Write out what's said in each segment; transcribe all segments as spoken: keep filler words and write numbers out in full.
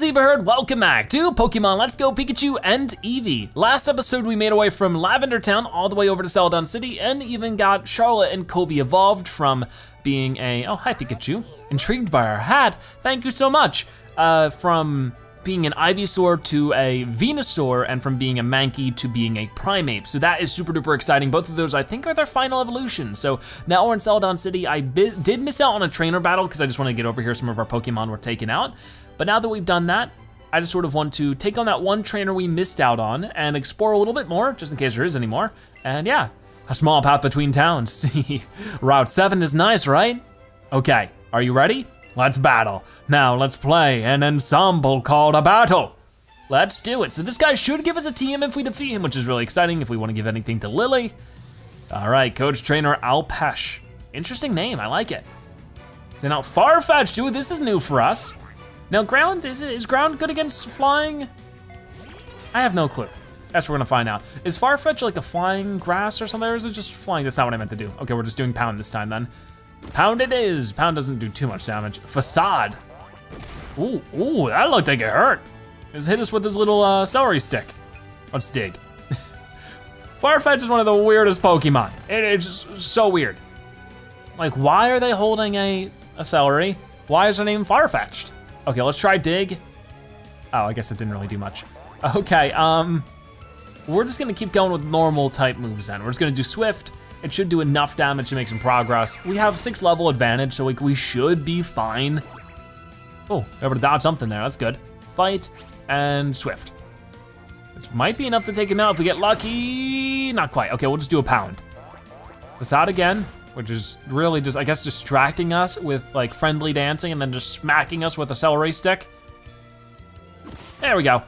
Zebraherd, welcome back to Pokemon Let's Go Pikachu and Eevee. Last episode we made our way from Lavender Town all the way over to Celadon City and even got Charlotte and Kobe evolved from being a, oh hi Pikachu, intrigued by our hat, thank you so much, uh, from being an Ivysaur to a Venusaur and from being a Mankey to being a Primeape. So that is super duper exciting. Both of those I think are their final evolution. So now we're in Celadon City. I did miss out on a trainer battle because I just wanted to get over here. Some of our Pokemon were taken out. But now that we've done that, I just sort of want to take on that one trainer we missed out on and explore a little bit more, just in case there is any more. And yeah, a small path between towns. Route seven is nice, right? Okay, are you ready? Let's battle. Now let's play an ensemble called a battle. Let's do it. So this guy should give us a T M if we defeat him, which is really exciting if we want to give anything to Lily. All right, Coach Trainer Alpesh. Interesting name, I like it. So now Farfetch'd, dude, this is new for us. Now ground, is, it, is ground good against flying? I have no clue. That's what we're gonna find out. Is Farfetch'd like a flying grass or something, or is it just flying? That's not what I meant to do. Okay, we're just doing Pound this time then. Pound it is. Pound doesn't do too much damage. Facade. Ooh, ooh, that looked like it hurt. Just hit us with his little uh, celery stick. Let's dig. Farfetch'd is one of the weirdest Pokemon. It, it's just so weird. Like, why are they holding a, a celery? Why is their name Farfetch'd? Okay, let's try Dig. Oh, I guess it didn't really do much. Okay, um, we're just gonna keep going with normal type moves then. We're just gonna do Swift. It should do enough damage to make some progress. We have six level advantage, so like we should be fine. Oh, able to dodge something there, that's good. Fight and Swift. This might be enough to take him out if we get lucky. Not quite, okay, we'll just do a Pound. Facade again. Which is really just, I guess, distracting us with like friendly dancing and then just smacking us with a celery stick. There we go.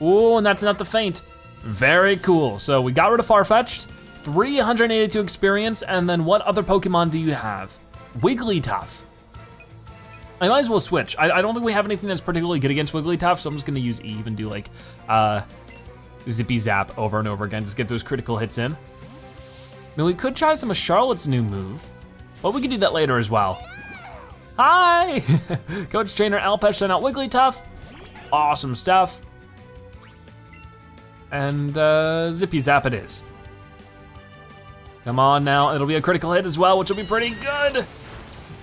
Ooh, and that's enough to faint. Very cool. So we got rid of Farfetch'd, three hundred eighty-two experience, and then what other Pokemon do you have? Wigglytuff. I might as well switch. I, I don't think we have anything that's particularly good against Wigglytuff, so I'm just gonna use Eve and do like uh, Zippy Zap over and over again, just get those critical hits in. I mean, we could try some of Charlotte's new move, but we could do that later as well. Hi! Coach Trainer Alpesh sent out Wigglytuff. Awesome stuff. And uh, Zippy Zap it is. Come on now, it'll be a critical hit as well, which will be pretty good.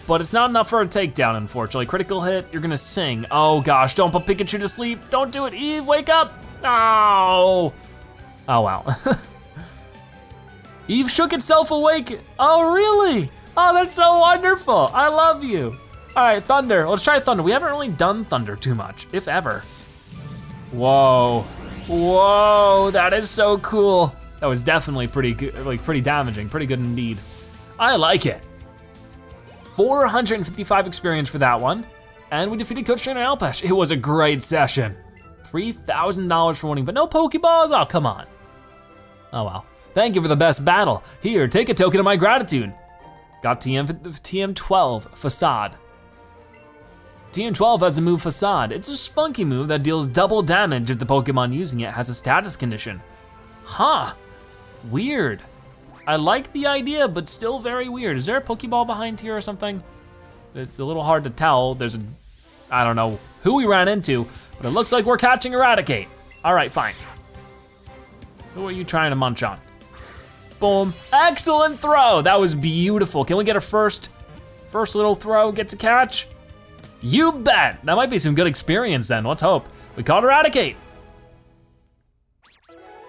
But it's not enough for a takedown, unfortunately. Critical hit, you're gonna sing. Oh gosh, don't put Pikachu to sleep. Don't do it, Eve, wake up. Ow. Oh, wow. Eve shook itself awake. Oh, really? Oh, that's so wonderful. I love you. All right, Thunder. Let's try Thunder. We haven't really done Thunder too much, if ever. Whoa. Whoa, that is so cool. That was definitely pretty good, like pretty damaging, pretty good indeed. I like it. four hundred fifty-five experience for that one. And we defeated Coach Trainer Alpesh. It was a great session. three thousand dollars for winning, but no Pokeballs? Oh, come on. Oh, wow. Thank you for the best battle. Here, take a token of my gratitude. Got T M twelve, Facade. T M twelve has the move Facade. It's a spunky move that deals double damage if the Pokemon using it has a status condition. Huh, weird. I like the idea, but still very weird. Is there a Pokeball behind here or something? It's a little hard to tell. There's a, I don't know who we ran into, but it looks like we're catching Eradicate. All right, fine. Who are you trying to munch on? Boom, excellent throw. That was beautiful. Can we get a first, first little throw, gets a catch? You bet. That might be some good experience then, let's hope. We called Eradicate.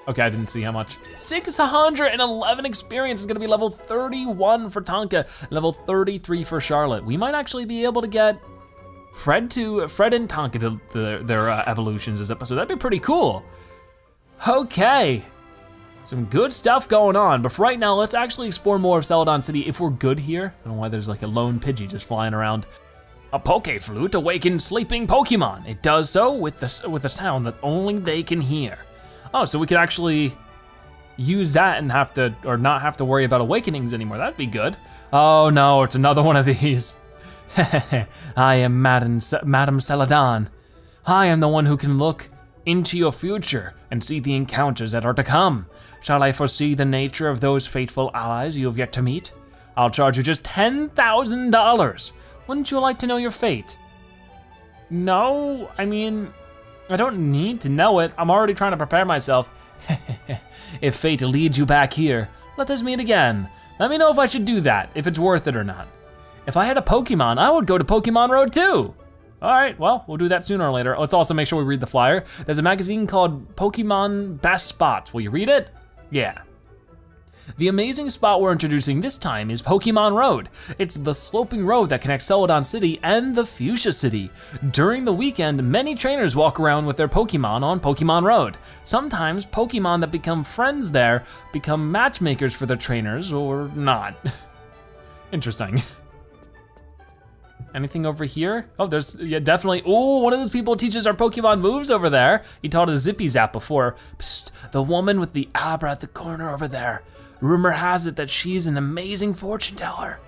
Okay, I didn't see how much. six hundred eleven experience is gonna be level thirty-one for Tonka, level thirty-three for Charlotte. We might actually be able to get Fred to, Fred and Tonka to their, their uh, evolutions this episode. That'd be pretty cool. Okay. Some good stuff going on, but for right now, let's actually explore more of Celadon City if we're good here. I don't know why there's like a lone Pidgey just flying around. A Poke Flute awakens sleeping Pokemon. It does so with the, with a sound that only they can hear. Oh, so we could actually use that and have to, or not have to worry about awakenings anymore. That'd be good. Oh no, it's another one of these. I am Madam, Madam Celadon. I am the one who can look into your future and see the encounters that are to come. Shall I foresee the nature of those fateful allies you have yet to meet? I'll charge you just ten thousand dollars. Wouldn't you like to know your fate? No, I mean, I don't need to know it. I'm already trying to prepare myself. If fate leads you back here, let us meet again. Let me know if I should do that, if it's worth it or not. If I had a Pokemon, I would go to Pokemon Road too. All right, well, we'll do that sooner or later. Let's also make sure we read the flyer. There's a magazine called Pokemon Best Spots. Will you read it? Yeah. The amazing spot we're introducing this time is Pokemon Road. It's the sloping road that connects Celadon City and the Fuchsia City. During the weekend, many trainers walk around with their Pokemon on Pokemon Road. Sometimes Pokemon that become friends there become matchmakers for their trainers or not. Interesting. Anything over here? Oh, there's, yeah, definitely. Oh, one of those people teaches our Pokemon moves over there. He taught a Zippy Zap before. Psst, the woman with the Abra at the corner over there. Rumor has it that she's an amazing fortune teller.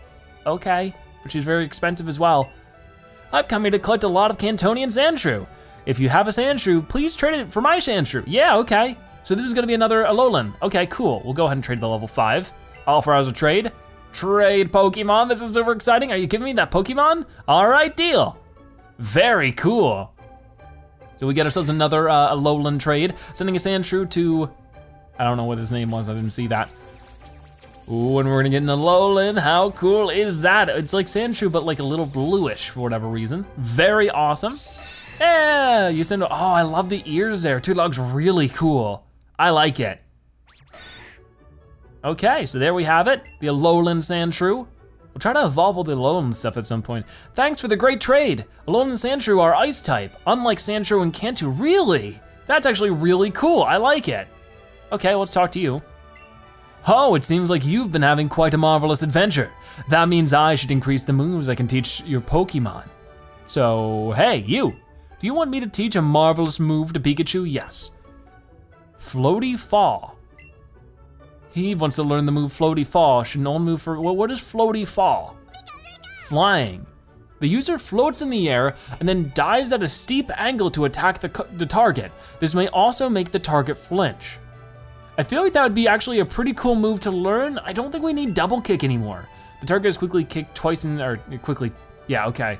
Okay, but she's very expensive as well. I've come here to collect a lot of Cantonian Sandshrew. If you have a Sandshrew, please trade it for my Sandshrew. Yeah, okay. So this is gonna be another Alolan. Okay, cool. We'll go ahead and trade the level five. All for hours of trade. Trade Pokemon, this is super exciting. Are you giving me that Pokemon? All right, deal. Very cool. So we get ourselves another uh, Alolan trade. Sending a Sandshrew to, I don't know what his name was, I didn't see that. Ooh, and we're gonna get an Alolan, how cool is that? It's like Sandshrew, but like a little bluish for whatever reason. Very awesome. Yeah, you send, oh, I love the ears there. Two logs, really cool. I like it. Okay, so there we have it, the Alolan Sandshrew. We'll try to evolve all the Alolan stuff at some point. Thanks for the great trade. Alolan Sandshrew are ice type, unlike Sandshrew and Cantu, really? That's actually really cool, I like it. Okay, let's talk to you. Oh, it seems like you've been having quite a marvelous adventure. That means I should increase the moves I can teach your Pokemon. So, hey, you. Do you want me to teach a marvelous move to Pikachu? Yes. Floaty Fall. He wants to learn the move Floaty Fall. Should no one move for, well, what is Floaty Fall? Flying. The user floats in the air and then dives at a steep angle to attack the, the target. This may also make the target flinch. I feel like that would be actually a pretty cool move to learn. I don't think we need double kick anymore. The target is quickly kicked twice in, or quickly, yeah, okay.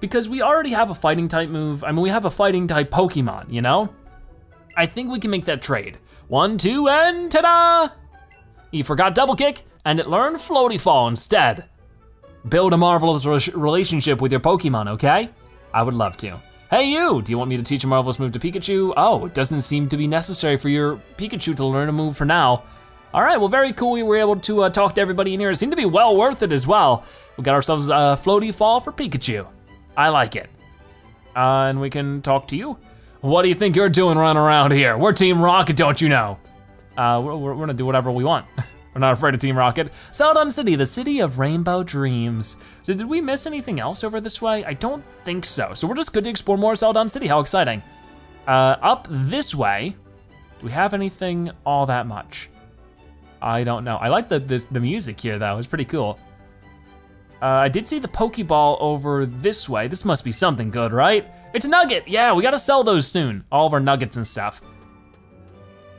Because we already have a fighting type move. I mean, we have a fighting type Pokemon, you know? I think we can make that trade. One, two, and ta-da! He forgot double kick, and it learned Floaty Fall instead. Build a marvelous relationship with your Pokemon, okay? I would love to. Hey you, do you want me to teach a marvelous move to Pikachu? Oh, it doesn't seem to be necessary for your Pikachu to learn a move for now. All right, well, very cool. We were able to uh, talk to everybody in here. It seemed to be well worth it as well. We got ourselves a Floaty Fall for Pikachu. I like it. Uh, and we can talk to you. What do you think you're doing running around here? We're Team Rocket, don't you know? Uh, we're, we're gonna do whatever we want. We're not afraid of Team Rocket. Celadon City, the city of rainbow dreams. So did we miss anything else over this way? I don't think so. So we're just good to explore more Celadon City, how exciting. Uh, up this way, do we have anything all that much? I don't know. I like the, this, the music here though, it's pretty cool. Uh, I did see the Pokeball over this way. This must be something good, right? It's a nugget, yeah, we gotta sell those soon. All of our nuggets and stuff.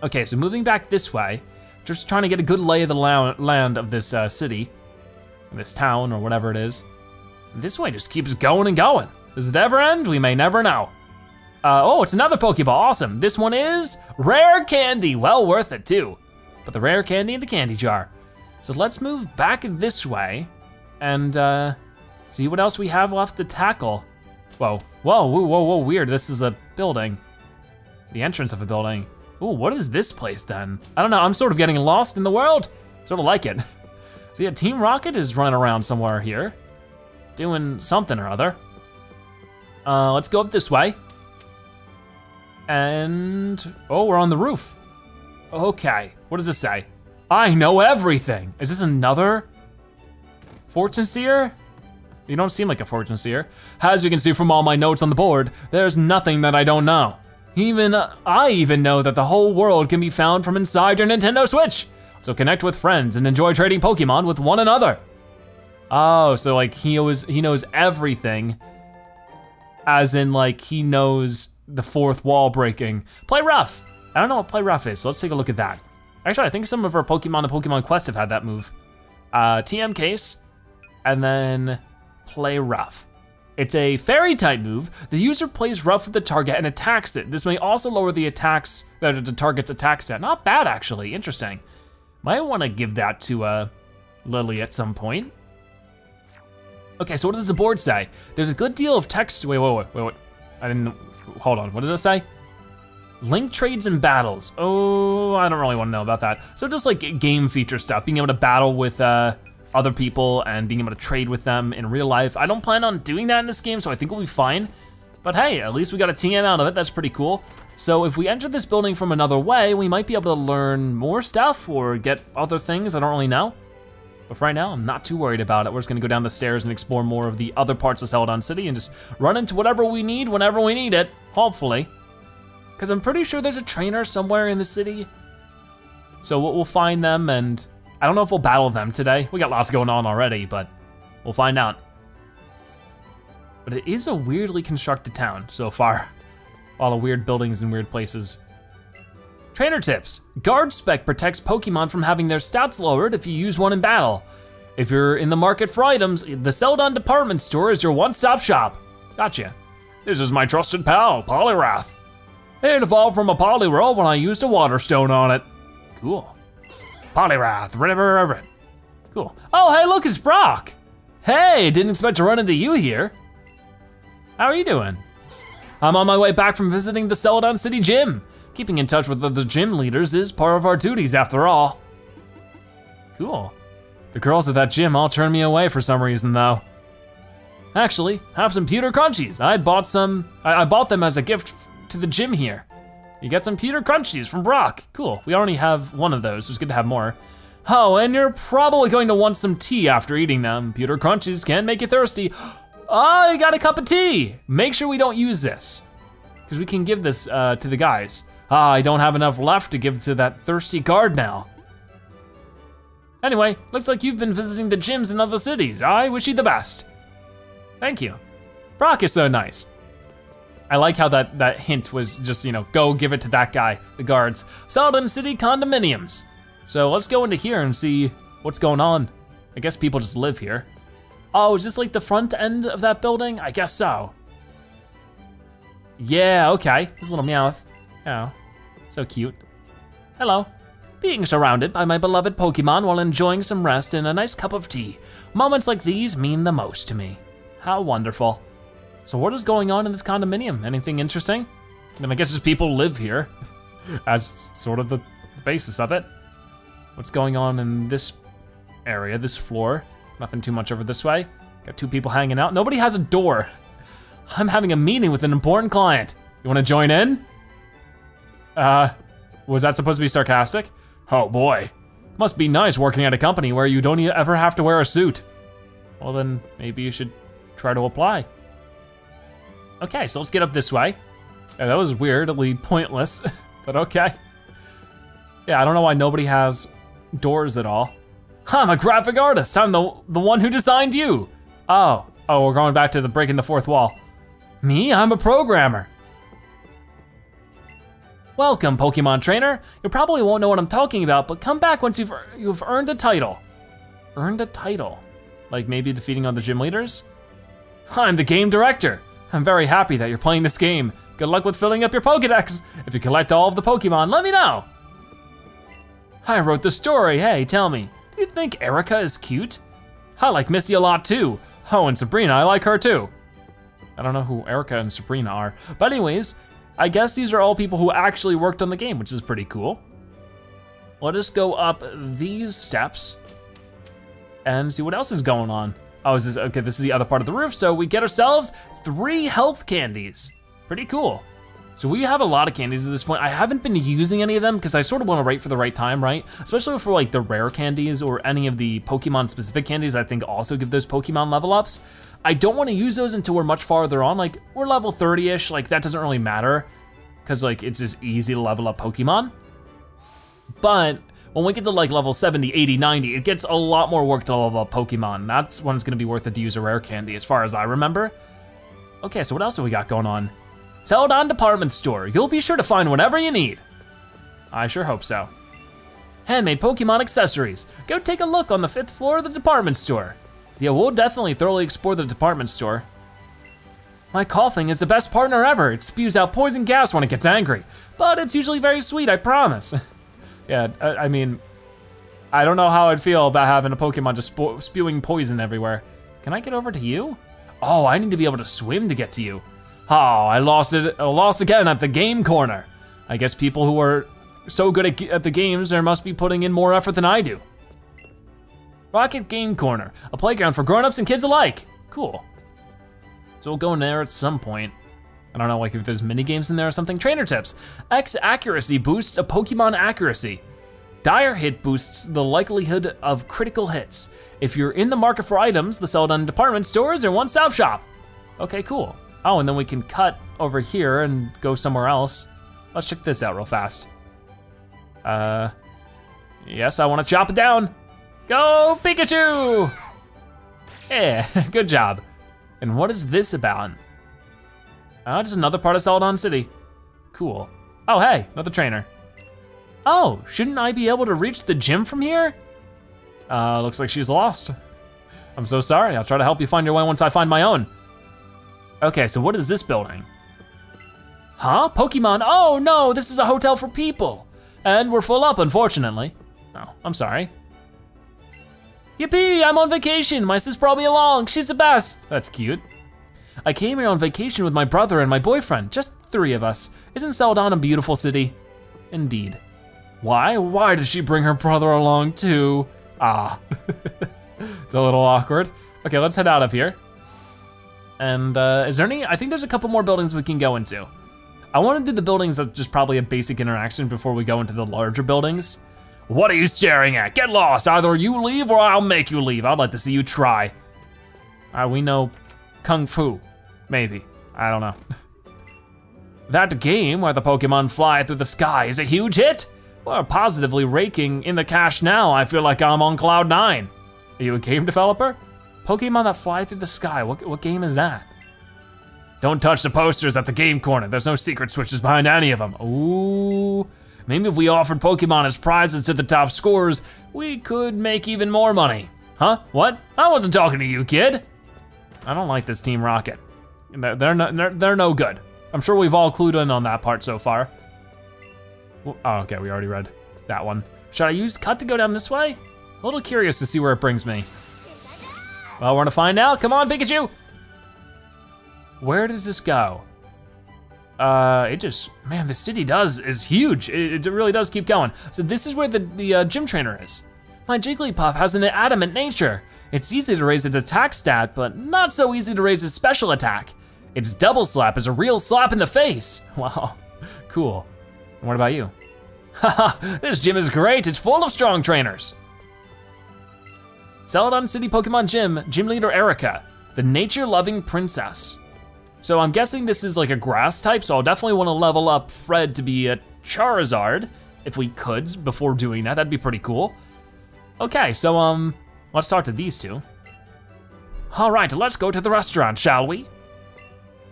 Okay, so moving back this way, just trying to get a good lay of the land of this uh, city, this town or whatever it is. This way just keeps going and going. Does it ever end? We may never know. Uh, oh, it's another Pokeball, awesome. This one is rare candy, well worth it too. Put the rare candy in the candy jar. So let's move back this way and uh, see what else we have left to tackle. Whoa, whoa, whoa, whoa, whoa, weird. This is a building, the entrance of a building. Ooh, what is this place then? I don't know, I'm sort of getting lost in the world. Sort of like it. So yeah, Team Rocket is running around somewhere here, doing something or other. Uh, let's go up this way. And, oh, we're on the roof. Okay, what does this say? I know everything. Is this another fortune seer? You don't seem like a fortune seer. As you can see from all my notes on the board, there's nothing that I don't know. Even, uh, I even know that the whole world can be found from inside your Nintendo Switch. So connect with friends and enjoy trading Pokemon with one another. Oh, so like he knows, he knows everything. As in like he knows the fourth wall breaking. Play rough. I don't know what play rough is, so let's take a look at that. Actually, I think some of our Pokemon and Pokemon Quest have had that move. Uh, T M case, and then play rough. It's a fairy type move. The user plays rough with the target and attacks it. This may also lower the attacks, uh, the target's attack stat. Not bad, actually, interesting. Might wanna give that to uh, Lily at some point. Okay, so what does the board say? There's a good deal of text, wait, wait, wait, wait, wait. I didn't, hold on, what did it say? Link trades and battles. Oh, I don't really wanna know about that. So just like game feature stuff, being able to battle with uh, other people and being able to trade with them in real life. I don't plan on doing that in this game, so I think we'll be fine. But hey, at least we got a T M out of it, that's pretty cool. So if we enter this building from another way, we might be able to learn more stuff or get other things, I don't really know. But for right now, I'm not too worried about it. We're just gonna go down the stairs and explore more of the other parts of Celadon City and just run into whatever we need whenever we need it, hopefully. Cause I'm pretty sure there's a trainer somewhere in the city. So we'll find them and I don't know if we'll battle them today. We got lots going on already, but we'll find out. But it is a weirdly constructed town so far. All the weird buildings and weird places. Trainer tips. Guard spec protects Pokemon from having their stats lowered if you use one in battle. If you're in the market for items, the Celadon department store is your one-stop shop. Gotcha. This is my trusted pal, Poliwrath. It evolved from a Poliwrath when I used a water stone on it. Cool. Poliwrath, whatever. Cool. Oh, hey, look, it's Brock. Hey, didn't expect to run into you here. How are you doing? I'm on my way back from visiting the Celadon City Gym. Keeping in touch with the gym leaders is part of our duties after all. Cool. The girls at that gym all turned me away for some reason though. Actually, have some Pewter Crunchies. I bought some, I, I bought them as a gift to the gym here. You get some Pewter Crunchies from Brock. Cool, we already have one of those, so it's good to have more. Oh, and you're probably going to want some tea after eating them. Pewter Crunchies can make you thirsty. Oh, you got a cup of tea. Make sure we don't use this, because we can give this uh, to the guys. Ah, I don't have enough left to give to that thirsty guard now. Anyway, looks like you've been visiting the gyms in other cities. I wish you the best. Thank you. Brock is so nice. I like how that, that hint was just, you know, go give it to that guy, the guards. Celadon City condominiums. So let's go into here and see what's going on. I guess people just live here. Oh, is this like the front end of that building? I guess so. Yeah, okay, his little meowth. Oh, so cute. Hello. Being surrounded by my beloved Pokemon while enjoying some rest and a nice cup of tea. Moments like these mean the most to me. How wonderful. So what is going on in this condominium? Anything interesting? I mean, I guess just people live here. As sort of the basis of it. What's going on in this area, this floor? Nothing too much over this way. Got two people hanging out. Nobody has a door. I'm having a meeting with an important client. You wanna join in? Uh, was that supposed to be sarcastic? Oh boy. Must be nice working at a company where you don't ever have to wear a suit. Well then, maybe you should try to apply. Okay, so let's get up this way. Yeah, that was weirdly pointless, but okay. Yeah, I don't know why nobody has doors at all. I'm a graphic artist. I'm the the one who designed you. Oh, oh, we're going back to the breaking the fourth wall. Me, I'm a programmer. Welcome, Pokemon Trainer. You probably won't know what I'm talking about, but come back once you've you've earned a title. Earned a title? Like maybe defeating other gym leaders? I'm the game director. I'm very happy that you're playing this game. Good luck with filling up your Pokedex. If you collect all of the Pokemon, let me know. I wrote the story, hey, tell me. Do you think Erica is cute? I like Missy a lot too. Oh, and Sabrina, I like her too. I don't know who Erica and Sabrina are. But anyways, I guess these are all people who actually worked on the game, which is pretty cool. Let us go up these steps and see what else is going on. Oh, is this, okay, this is the other part of the roof. So we get ourselves three health candies. Pretty cool. So we have a lot of candies at this point. I haven't been using any of them because I sort of want to wait for the right time, right? Especially for like the rare candies or any of the Pokemon specific candies I think also give those Pokemon level ups. I don't want to use those until we're much farther on, like we're level thirty-ish, like that doesn't really matter because like it's just easy to level up Pokemon. But when we get to like level seventy, eighty, ninety, it gets a lot more work to level up Pokemon. That's when it's gonna be worth it to use a rare candy as far as I remember. Okay, so what else have we got going on? Celadon Department Store. You'll be sure to find whatever you need. I sure hope so. Handmade Pokemon accessories. Go take a look on the fifth floor of the department store. Yeah, we'll definitely thoroughly explore the department store. My coughing is the best partner ever. It spews out poison gas when it gets angry, but it's usually very sweet, I promise. Yeah, I, I mean, I don't know how I'd feel about having a Pokemon just sp spewing poison everywhere. Can I get over to you? Oh, I need to be able to swim to get to you. Oh, I lost it, I lost again at the game corner. I guess people who are so good at, at the games, there must be putting in more effort than I do. Rocket Game Corner, a playground for grown-ups and kids alike. Cool. So we'll go in there at some point. I don't know, like if there's mini games in there or something. Trainer tips, X accuracy boosts a Pokemon accuracy. Dire hit boosts the likelihood of critical hits. If you're in the market for items, the Celadon department stores or one-stop shop. Okay, cool. Oh, and then we can cut over here and go somewhere else. Let's check this out real fast. Uh, yes, I wanna chop it down. Go Pikachu! Yeah, good job. And what is this about? Oh, just another part of Celadon City. Cool. Oh, hey, another trainer. Oh, shouldn't I be able to reach the gym from here? Uh, looks like she's lost. I'm so sorry, I'll try to help you find your way once I find my own. Okay, so what is this building? Huh, Pokemon, oh no, this is a hotel for people. And we're full up, unfortunately. Oh, I'm sorry. Yippee, I'm on vacation. My sis brought me along. She's the best. That's cute. I came here on vacation with my brother and my boyfriend, just three of us. Isn't Celadon a beautiful city? Indeed. Why? Why did she bring her brother along too? Ah, it's a little awkward. Okay, let's head out of here. And uh, is there any, I think there's a couple more buildings we can go into. I wanna do the buildings that just probably a basic interaction before we go into the larger buildings. What are you staring at? Get lost, either you leave or I'll make you leave. I'd like to see you try. All right, we know Kung Fu, maybe, I don't know. That game where the Pokemon fly through the sky is a huge hit. We're positively raking in the cash now. I feel like I'm on cloud nine. Are you a game developer? Pokemon that fly through the sky, what, what game is that? Don't touch the posters at the game corner. There's no secret switches behind any of them. Ooh. Maybe if we offered Pokemon as prizes to the top scorers, we could make even more money. Huh, what? I wasn't talking to you, kid. I don't like this Team Rocket. They're, they're, no, they're, they're no good. I'm sure we've all clued in on that part so far. Oh, okay, we already read that one. Should I use cut to go down this way? A little curious to see where it brings me. Well, we're gonna find out. Come on, Pikachu. Where does this go? Uh, it just, man, the city does, is huge. It, it really does keep going. So this is where the, the uh, gym trainer is. My Jigglypuff has an adamant nature. It's easy to raise its attack stat, but not so easy to raise its special attack. Its double slap is a real slap in the face. Wow, cool. And what about you? Haha, this gym is great. It's full of strong trainers. Celadon City Pokemon Gym, Gym Leader Erica, the nature-loving princess. So I'm guessing this is like a grass type, so I'll definitely wanna level up Fred to be a Charizard, if we could, before doing that, that'd be pretty cool. Okay, so um, let's talk to these two. All right, let's go to the restaurant, shall we?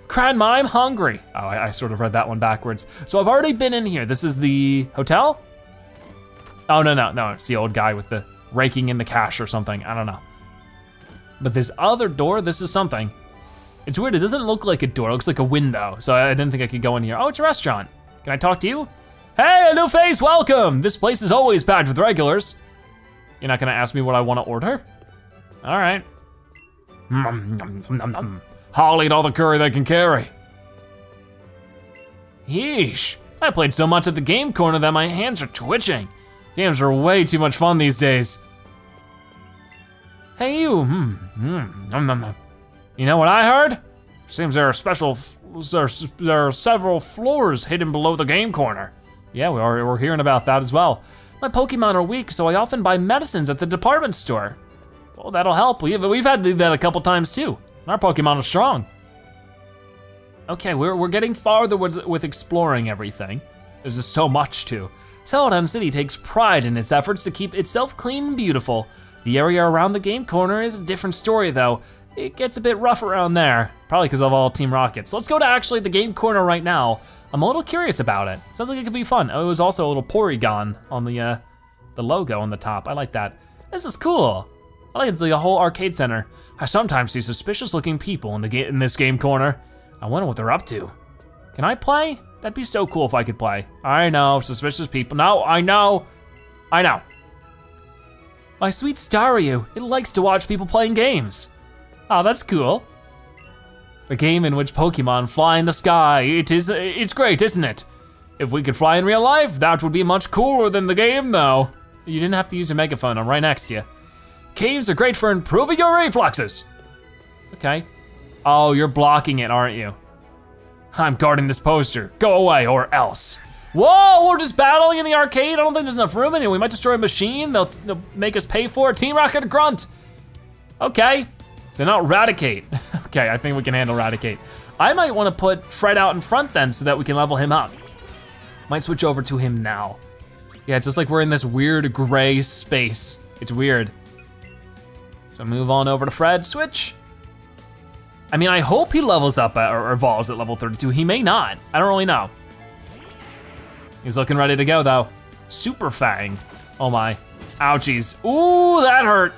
Grandma, I'm hungry. Oh, I, I sort of read that one backwards. So I've already been in here. This is the hotel? Oh, no, no, no, it's the old guy with the raking in the cash or something, I don't know. But this other door, this is something. It's weird, it doesn't look like a door, it looks like a window, so I didn't think I could go in here. Oh, it's a restaurant. Can I talk to you? Hey, a new face, welcome! This place is always packed with regulars. You're not gonna ask me what I wanna order? All right. Nom, nom, nom, nom. I'll eat all the curry they can carry. Yeesh, I played so much at the game corner that my hands are twitching. Games are way too much fun these days. Hey, you, hmm, hmm, nom, nom, nom. You know what I heard? Seems there are special, there are, there are several floors hidden below the game corner. Yeah, we are, we're hearing about that as well. My Pokemon are weak, so I often buy medicines at the department store. Well, that'll help. We've, we've had to do that a couple times too. Our Pokemon are strong. Okay, we're, we're getting farther with, with exploring everything. There's just so much to. Celadon City takes pride in its efforts to keep itself clean and beautiful. The area around the game corner is a different story though. It gets a bit rough around there, probably because of all Team Rockets. So let's go to actually the game corner right now. I'm a little curious about it. Sounds like it could be fun. Oh, it was also a little Porygon on the uh, the logo on the top. I like that. This is cool. I like the whole arcade center. I sometimes see suspicious looking people in the in this game corner. I wonder what they're up to. Can I play? That'd be so cool if I could play. I know, suspicious people. No, I know. I know. My sweet Staryu, it likes to watch people playing games. Oh, that's cool. The game in which Pokemon fly in the sky. It is, it's great, isn't it? If we could fly in real life, that would be much cooler than the game, though. You didn't have to use your megaphone, I'm right next to you. Caves are great for improving your reflexes. Okay. Oh, you're blocking it, aren't you? I'm guarding this poster. Go away or else. Whoa, we're just battling in the arcade. I don't think there's enough room in here. We might destroy a machine. They'll, they'll make us pay for it. Team Rocket grunt. Okay, so now Raticate. Okay, I think we can handle Raticate. I might wanna put Fred out in front then so that we can level him up. Might switch over to him now. Yeah, it's just like we're in this weird gray space. It's weird. So move on over to Fred, switch. I mean, I hope he levels up at, or evolves at level thirty-two. He may not, I don't really know. He's looking ready to go though. Super Fang, oh my. Ouchies, ooh, that hurt.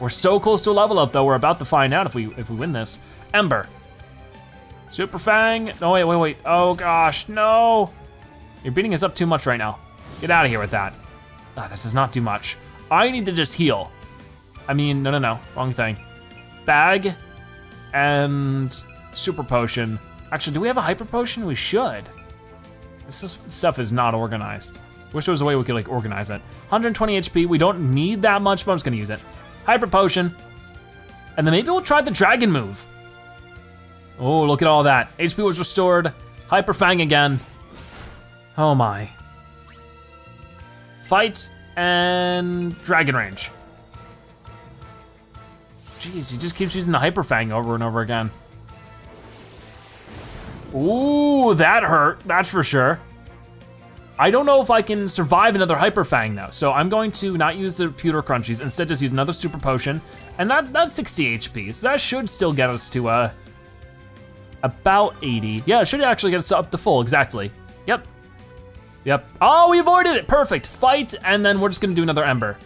We're so close to a level up though, we're about to find out if we if we win this. Ember, Super Fang, no wait, wait, wait, oh gosh, no. You're beating us up too much right now. Get out of here with that. Ah, this does not do much. I need to just heal. I mean, no, no, no, wrong thing. Bag. And Super Potion. Actually, do we have a Hyper Potion? We should. This is, stuff is not organized. Wish there was a way we could like organize it. one hundred twenty H P, we don't need that much, but I'm just gonna use it. Hyper Potion. And then maybe we'll try the Dragon Move. Oh, look at all that. H P was restored. Hyper Fang again. Oh my. Fight and Dragon Range. Jeez, he just keeps using the Hyper Fang over and over again. Ooh, that hurt, that's for sure. I don't know if I can survive another Hyper Fang though, so I'm going to not use the Pewter Crunchies, instead just use another Super Potion, and that, that's sixty H P, so that should still get us to uh, about eighty. Yeah, it should actually get us up to full, exactly. Yep, yep. Oh, we avoided it, perfect. Fight, and then we're just gonna do another Ember.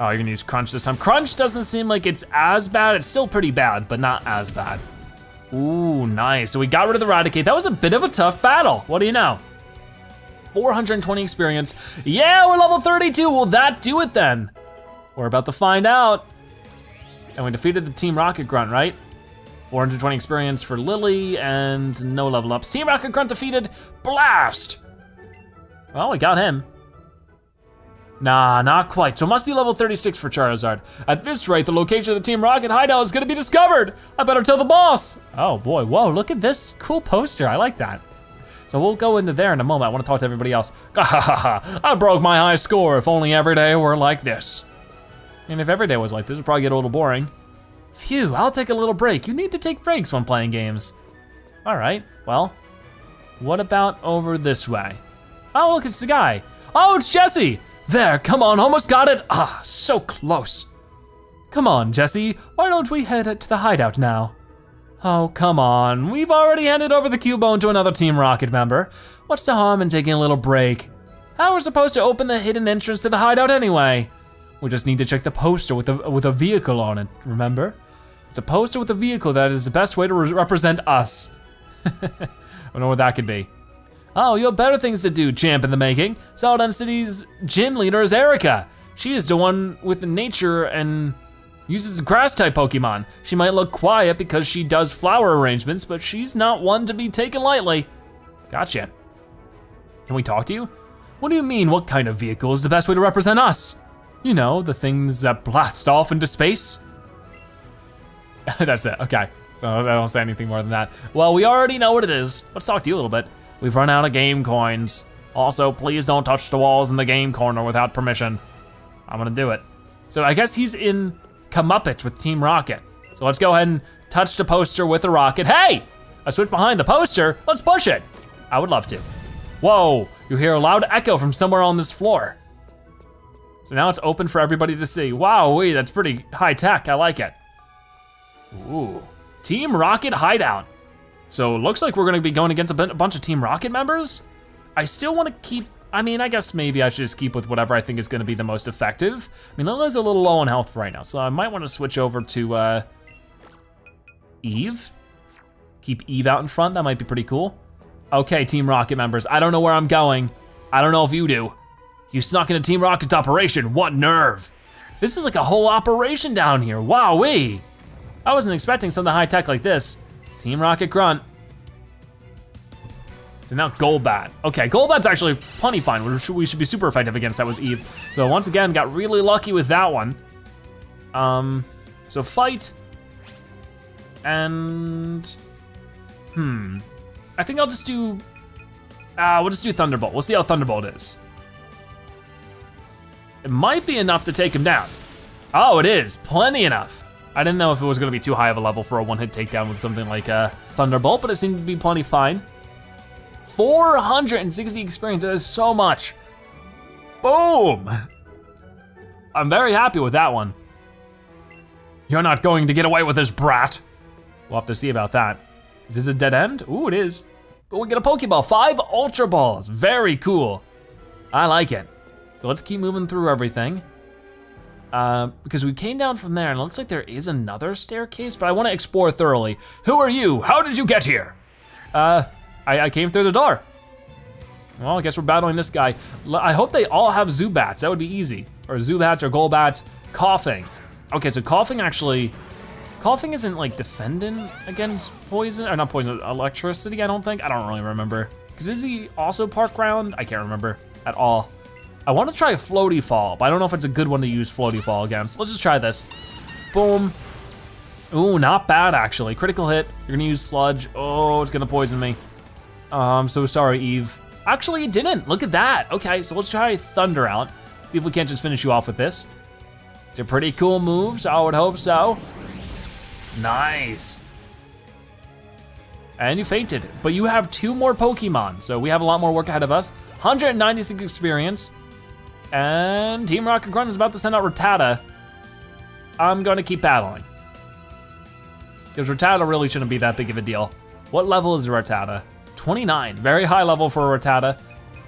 Oh, you're gonna use Crunch this time. Crunch doesn't seem like it's as bad. It's still pretty bad, but not as bad. Ooh, nice. So we got rid of the Raticate. That was a bit of a tough battle. What do you know? four hundred twenty experience. Yeah, we're level thirty-two. Will that do it then? We're about to find out. And we defeated the Team Rocket Grunt, right? four hundred twenty experience for Lily and no level ups. Team Rocket Grunt defeated. Blast. Well, we got him. Nah, not quite. So it must be level thirty-six for Charizard. At this rate, the location of the Team Rocket hideout is gonna be discovered. I better tell the boss. Oh boy, whoa, look at this cool poster. I like that. So we'll go into there in a moment. I wanna talk to everybody else. I broke my high score. If only every day were like this. And if every day was like this, it'd probably get a little boring. Phew, I'll take a little break. You need to take breaks when playing games. All right, well, what about over this way? Oh, look, it's the guy. Oh, it's Jesse. There, come on, almost got it. Ah, so close. Come on, Jesse, why don't we head to the hideout now? Oh, come on, we've already handed over the Cubone to another Team Rocket member. What's the harm in taking a little break? How are we supposed to open the hidden entrance to the hideout anyway? We just need to check the poster with a, with a vehicle on it, remember? It's a poster with a vehicle that is the best way to re represent us. I don't know what that could be. Oh, you have better things to do, champ in the making. Celadon City's gym leader is Erica. She is the one with nature and uses grass type Pokemon. She might look quiet because she does flower arrangements, but she's not one to be taken lightly. Gotcha. Can we talk to you? What do you mean, what kind of vehicle is the best way to represent us? You know, the things that blast off into space. That's it, okay. I don't say anything more than that. Well, we already know what it is. Let's talk to you a little bit. We've run out of game coins. Also, please don't touch the walls in the game corner without permission. I'm gonna do it. So I guess he's in Comeuppets with Team Rocket. So let's go ahead and touch the poster with the rocket. Hey, I switched behind the poster. Let's push it. I would love to. Whoa, you hear a loud echo from somewhere on this floor. So now it's open for everybody to see. Wowee, that's pretty high tech, I like it. Ooh, Team Rocket hideout. So it looks like we're gonna be going against a bunch of Team Rocket members. I still wanna keep, I mean, I guess maybe I should just keep with whatever I think is gonna be the most effective. I mean, Lila's a little low on health right now, so I might wanna switch over to uh, Eve. Keep Eve out in front, that might be pretty cool. Okay, Team Rocket members, I don't know where I'm going. I don't know if you do. You snuck into Team Rocket's operation, what nerve. This is like a whole operation down here, wowee. I wasn't expecting something high tech like this. Team Rocket grunt. So now Golbat. Okay, Golbat's actually plenty fine. We should, we should be super effective against that with Eve. So once again, got really lucky with that one. Um, so fight. And, hmm. I think I'll just do, uh, we'll just do Thunderbolt. We'll see how Thunderbolt is. It might be enough to take him down. Oh, it is, plenty enough. I didn't know if it was gonna be too high of a level for a one-hit takedown with something like a Thunderbolt, but it seemed to be plenty fine. four hundred sixty experience, that is so much. Boom! I'm very happy with that one. You're not going to get away with this, brat. We'll have to see about that. Is this a dead end? Ooh, it is. But we get a Pokeball, five Ultra Balls, very cool. I like it. So let's keep moving through everything. Uh, because we came down from there and it looks like there is another staircase, but I wanna explore thoroughly. Who are you? How did you get here? Uh. I, I came through the door. Well, I guess we're battling this guy. L I hope they all have Zubats, that would be easy. Or Zubats or Golbats. Coughing. Okay, so coughing actually, coughing isn't like defending against poison, or not poison, electricity, I don't think. I don't really remember. Because is he also park ground? I can't remember at all. I wanna try Floaty Fall, but I don't know if it's a good one to use Floaty Fall against. Let's just try this. Boom. Ooh, not bad actually. Critical hit, you're gonna use Sludge. Oh, it's gonna poison me. I'm um, so sorry, Eve. Actually, it didn't, look at that. Okay, so let's try Thunder out. See if we can't just finish you off with this. It's a pretty cool move, so I would hope so. Nice. And you fainted, but you have two more Pokemon, so we have a lot more work ahead of us. one hundred ninety-six experience, and Team Rocket Grunt is about to send out Rattata. I'm gonna keep battling. Because Rattata really shouldn't be that big of a deal. What level is Rattata? twenty-nine, very high level for a Rattata,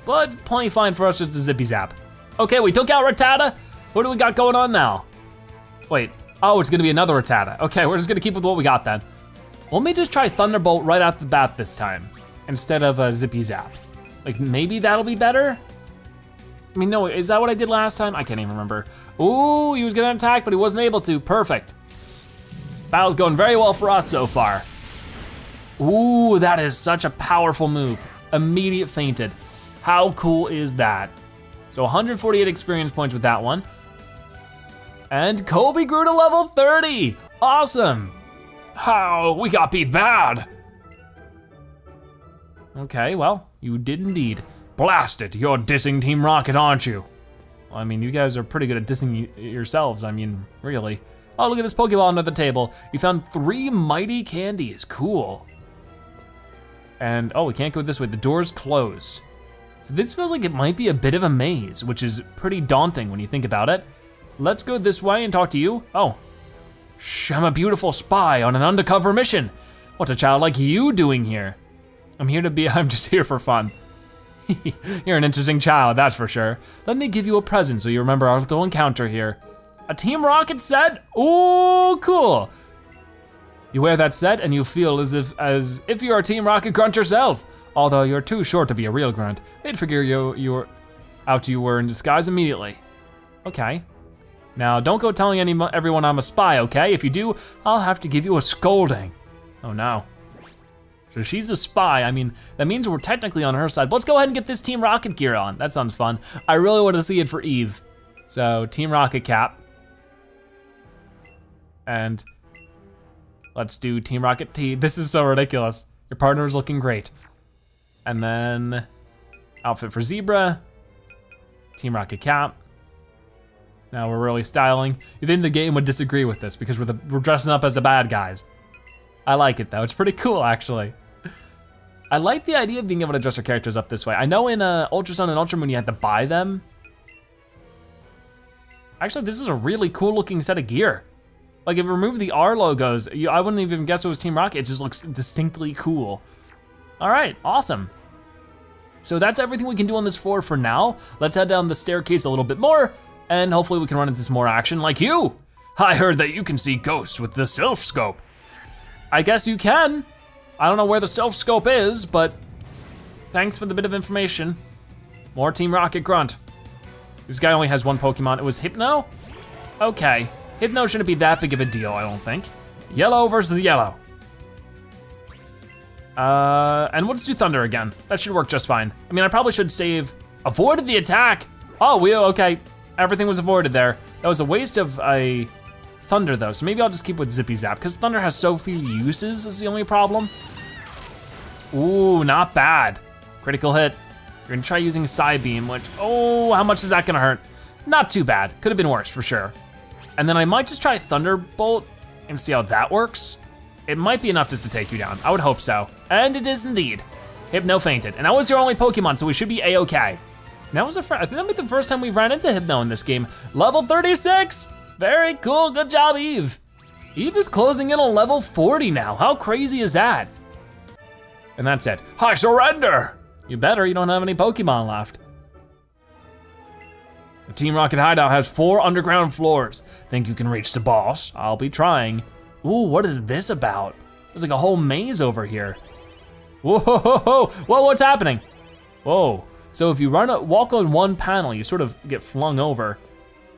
but plenty fine for us just to Zippy Zap. Okay, we took out Rattata. What do we got going on now? Wait, oh, it's gonna be another Rattata. Okay, we're just gonna keep with what we got then. Well, let me just try Thunderbolt right out the bat this time, instead of uh, Zippy Zap. Like, maybe that'll be better? I mean, no, is that what I did last time? I can't even remember. Ooh, he was gonna attack, but he wasn't able to, perfect. Battle's going very well for us so far. Ooh, that is such a powerful move. Immediate fainted. How cool is that? So one hundred forty-eight experience points with that one. And Kobe grew to level thirty. Awesome. How, we got beat bad. Okay, well, you did indeed. Blast it, you're dissing Team Rocket, aren't you? Well, I mean, you guys are pretty good at dissing yourselves, I mean, really. Oh, look at this Pokeball under the table. You found three mighty candies, cool. And, oh, we can't go this way, the door's closed. So this feels like it might be a bit of a maze, which is pretty daunting when you think about it. Let's go this way and talk to you. Oh, shh, I'm a beautiful spy on an undercover mission. What's a child like you doing here? I'm here to be, I'm just here for fun. You're an interesting child, that's for sure. Let me give you a present so you remember our little encounter here. A Team Rocket set, ooh, cool. You wear that set and you feel as if as if you're a Team Rocket grunt yourself, although you're too short to be a real grunt. They'd figure you, you were out you were in disguise immediately. Okay, now don't go telling any, everyone I'm a spy, okay? If you do, I'll have to give you a scolding. Oh no. So she's a spy, I mean, that means we're technically on her side, but let's go ahead and get this Team Rocket gear on, that sounds fun. I really wanna see it for Eve. So, Team Rocket cap. And, let's do Team Rocket T. This is so ridiculous. Your partner is looking great. And then outfit for Zebra, Team Rocket cap. Now we're really styling. You think the game would disagree with this because we're, the, we're dressing up as the bad guys. I like it though, it's pretty cool actually. I like the idea of being able to dress our characters up this way. I know in uh, Ultra Sun and Ultra Moon you had to buy them. Actually, this is a really cool looking set of gear. Like if you remove the R logos, you, I wouldn't even guess it was Team Rocket, it just looks distinctly cool. All right, awesome. So that's everything we can do on this floor for now. Let's head down the staircase a little bit more and hopefully we can run into some more action like you. I heard that you can see ghosts with the Silph Scope. I guess you can. I don't know where the Silph Scope is, but thanks for the bit of information. More Team Rocket grunt. This guy only has one Pokemon. It was Hypno? Okay. Hypno shouldn't be that big of a deal, I don't think. Yellow versus yellow. Uh, and we'll just do Thunder again. That should work just fine. I mean, I probably should save. Avoided the attack. Oh, we, okay. Everything was avoided there. That was a waste of a Thunder though, so maybe I'll just keep with Zippy Zap, because Thunder has so few uses is the only problem. Ooh, not bad. Critical hit. You're gonna try using Psy Beam, which, oh, how much is that gonna hurt? Not too bad, could have been worse for sure. And then I might just try Thunderbolt and see how that works. It might be enough just to take you down. I would hope so. And it is indeed. Hypno fainted. And that was your only Pokemon, so we should be A-okay. That was the first, I think that'll be the first time we've ran into Hypno in this game. Level thirty-six, very cool, good job, Eve. Eve is closing in on level forty now. How crazy is that? And that's it. I surrender. You better, you don't have any Pokemon left. The Team Rocket hideout has four underground floors. Think you can reach the boss? I'll be trying. Ooh, what is this about? There's like a whole maze over here. Whoa, whoa, whoa, whoa, what's happening? Whoa, so if you run a, walk on one panel, you sort of get flung over.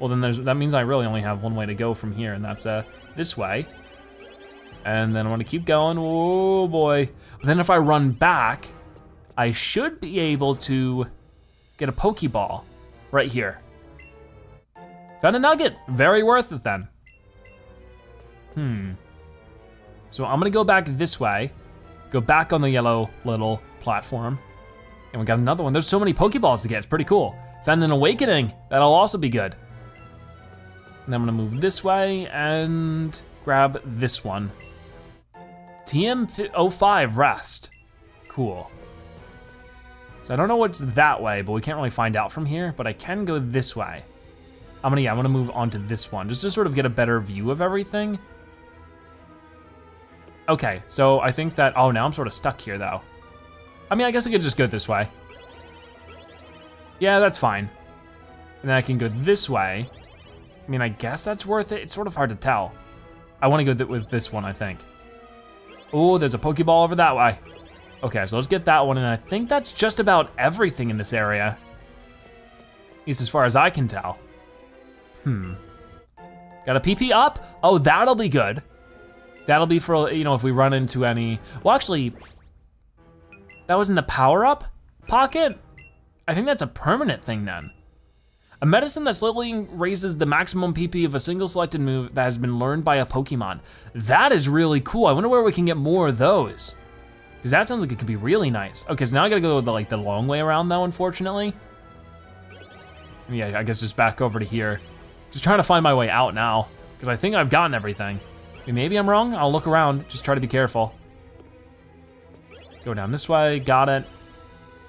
Well then there's, that means I really only have one way to go from here, and that's uh, this way. And then I'm gonna keep going, oh boy. But then if I run back, I should be able to get a Pokeball right here. Found a nugget, very worth it then. Hmm. So I'm gonna go back this way, go back on the yellow little platform, and we got another one. There's so many Pokeballs to get, it's pretty cool. Found an Awakening, that'll also be good. And I'm gonna move this way and grab this one. T M oh five Rest, cool. So I don't know what's that way, but we can't really find out from here, but I can go this way. I'm gonna, yeah, I'm gonna move on to this one just to sort of get a better view of everything. Okay, so I think that, oh, now I'm sort of stuck here though. I mean, I guess I could just go this way. Yeah, that's fine. And then I can go this way. I mean, I guess that's worth it. It's sort of hard to tell. I wanna go th with this one, I think. Oh, there's a Pokeball over that way. Okay, so let's get that one, and I think that's just about everything in this area. At least as far as I can tell. Hmm. Got a P P up? Oh, that'll be good. That'll be for, you know, if we run into any, well actually, that was in the power-up pocket? I think that's a permanent thing then. A medicine that slightly raises the maximum P P of a single selected move that has been learned by a Pokemon. That is really cool. I wonder where we can get more of those. Because that sounds like it could be really nice. Okay, so now I gotta go the, like the long way around though, unfortunately. Yeah, I guess just back over to here. Just trying to find my way out now, because I think I've gotten everything. Maybe I'm wrong, I'll look around, just try to be careful. Go down this way, got it.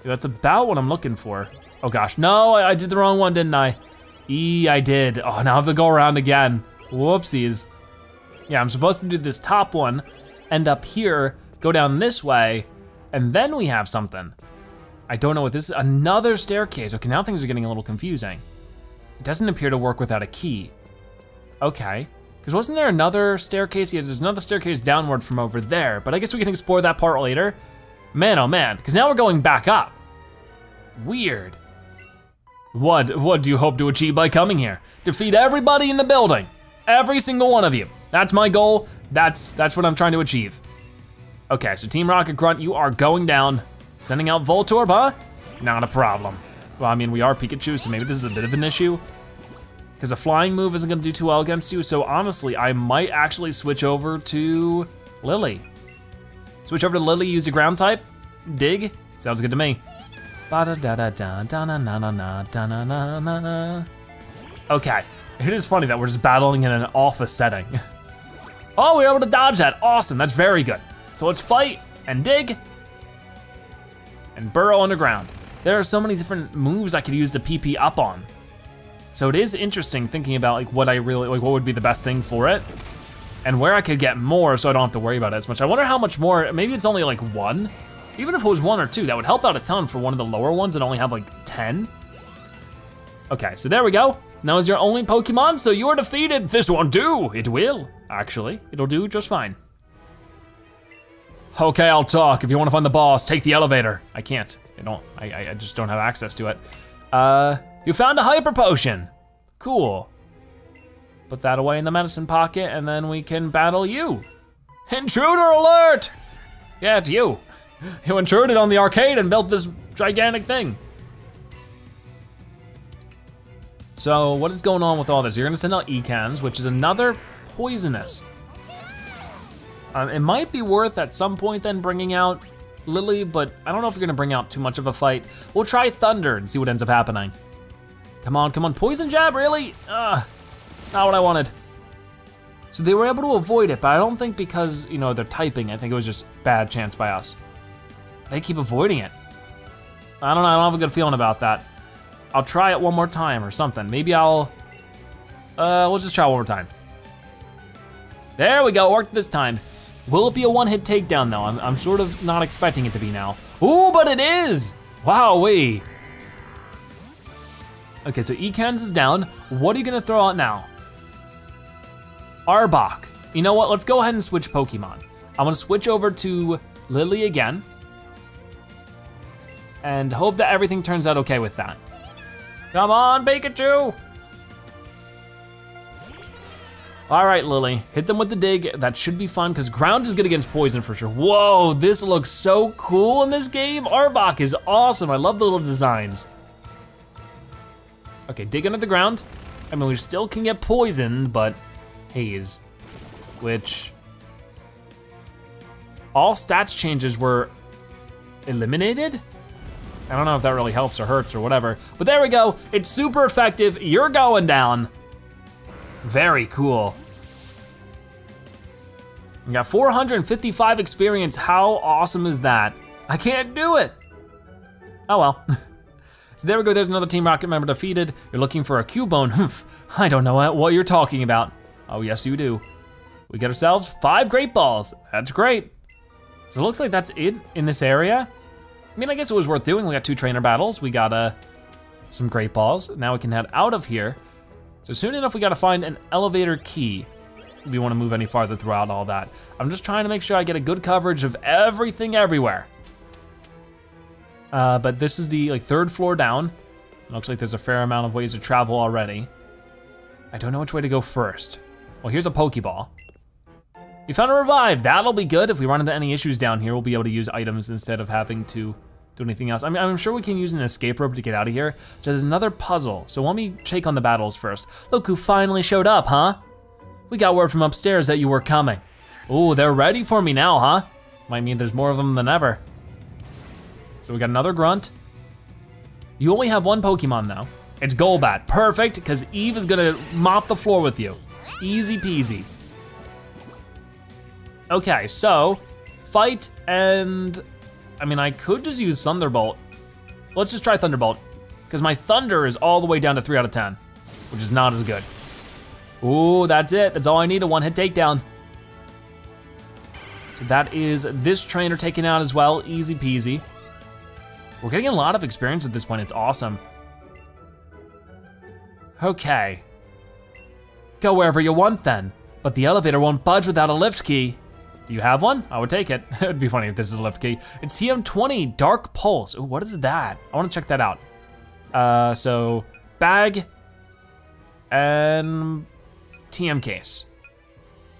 Dude, that's about what I'm looking for. Oh gosh, no, I, I did the wrong one, didn't I? E, I did, oh, now I have to go around again. Whoopsies. Yeah, I'm supposed to do this top one, end up here, go down this way, and then we have something. I don't know what this is, another staircase. Okay, now things are getting a little confusing. It doesn't appear to work without a key. Okay, because wasn't there another staircase? Yeah, there's another staircase downward from over there, but I guess we can explore that part later. Man, oh man, because now we're going back up. Weird. What, what do you hope to achieve by coming here? Defeat everybody in the building, every single one of you. That's my goal, that's, that's what I'm trying to achieve. Okay, so Team Rocket Grunt, you are going down. Sending out Voltorb, huh? Not a problem. Well, I mean, we are Pikachu, so maybe this is a bit of an issue. Because a flying move isn't gonna do too well against you, so honestly, I might actually switch over to Lily. Switch over to Lily, use a ground type. Dig, sounds good to me. Okay, it is funny that we're just battling in an office setting. Oh, we were able to dodge that, awesome, that's very good. So let's fight and dig and burrow underground. There are so many different moves I could use the P P up on. So it is interesting thinking about like what I really, like what would be the best thing for it and where I could get more so I don't have to worry about it as much. I wonder how much more, maybe it's only like one. Even if it was one or two, that would help out a ton for one of the lower ones that only have like ten. Okay, so there we go. Now is your only Pokemon, so you are defeated. This one do, it will, actually. It'll do just fine. Okay, I'll talk. If you want to find the boss, take the elevator. I can't. I don't. I, I just don't have access to it. Uh, you found a hyper potion. Cool. Put that away in the medicine pocket, and then we can battle you. Intruder alert! Yeah, it's you. You intruded on the arcade and built this gigantic thing. So what is going on with all this? You're gonna send out Ekans, which is another poisonous. Um, it might be worth at some point then bringing out Lily, but I don't know if you're gonna bring out too much of a fight. We'll try Thunder and see what ends up happening. Come on, come on, Poison Jab, really? Ugh, not what I wanted. So they were able to avoid it, but I don't think because, you know, they're typing, I think it was just bad chance by us. They keep avoiding it. I don't know, I don't have a good feeling about that. I'll try it one more time or something. Maybe I'll, uh, we'll just try one more time. There we go, it worked this time. Will it be a one-hit takedown though? I'm, I'm sort of not expecting it to be now. Ooh, but it is! Wowee. Okay, so Ekans is down. What are you gonna throw out now? Arbok. You know what, let's go ahead and switch Pokemon. I'm gonna switch over to Lily again and hope that everything turns out okay with that. Come on, Pikachu! All right, Lily, hit them with the dig. That should be fun, because ground is good against poison for sure. Whoa, this looks so cool in this game. Arbok is awesome, I love the little designs. Okay, dig under the ground. I mean, we still can get poisoned, but haze, which all stats changes were eliminated? I don't know if that really helps or hurts or whatever, but there we go, it's super effective, you're going down. Very cool. You got four hundred fifty-five experience, how awesome is that? I can't do it. Oh well. So there we go, there's another Team Rocket member defeated. You're looking for a Cubone. I don't know what you're talking about. Oh yes you do. We get ourselves five great balls, that's great. So it looks like that's it in this area. I mean, I guess it was worth doing. We got two trainer battles, we got uh, some great balls. Now we can head out of here. So soon enough, we gotta find an elevator key if we wanna move any farther throughout all that. I'm just trying to make sure I get a good coverage of everything everywhere. Uh, but this is the like third floor down. Looks like there's a fair amount of ways to travel already. I don't know which way to go first. Well, here's a Pokeball. You found a revive, that'll be good. If we run into any issues down here, we'll be able to use items instead of having to do anything else. I mean, I'm sure we can use an escape rope to get out of here. So there's another puzzle. So let me check on the battles first. Look who finally showed up, huh? We got word from upstairs that you were coming. Ooh, they're ready for me now, huh? Might mean there's more of them than ever. So we got another grunt. You only have one Pokemon though. It's Golbat, perfect, because Eve is gonna mop the floor with you. Easy peasy. Okay, so fight and I mean, I could just use Thunderbolt. Let's just try Thunderbolt, because my Thunder is all the way down to three out of ten, which is not as good. Ooh, that's it, that's all I need, a one-hit takedown. So that is this trainer taken out as well, easy peasy. We're getting a lot of experience at this point, it's awesome. Okay, go wherever you want then, but the elevator won't budge without a lift key. Do you have one? I would take it. It would be funny if this is a lift key. It's T M twenty, Dark Pulse. Ooh, what is that? I wanna check that out. Uh, so, bag and T M case.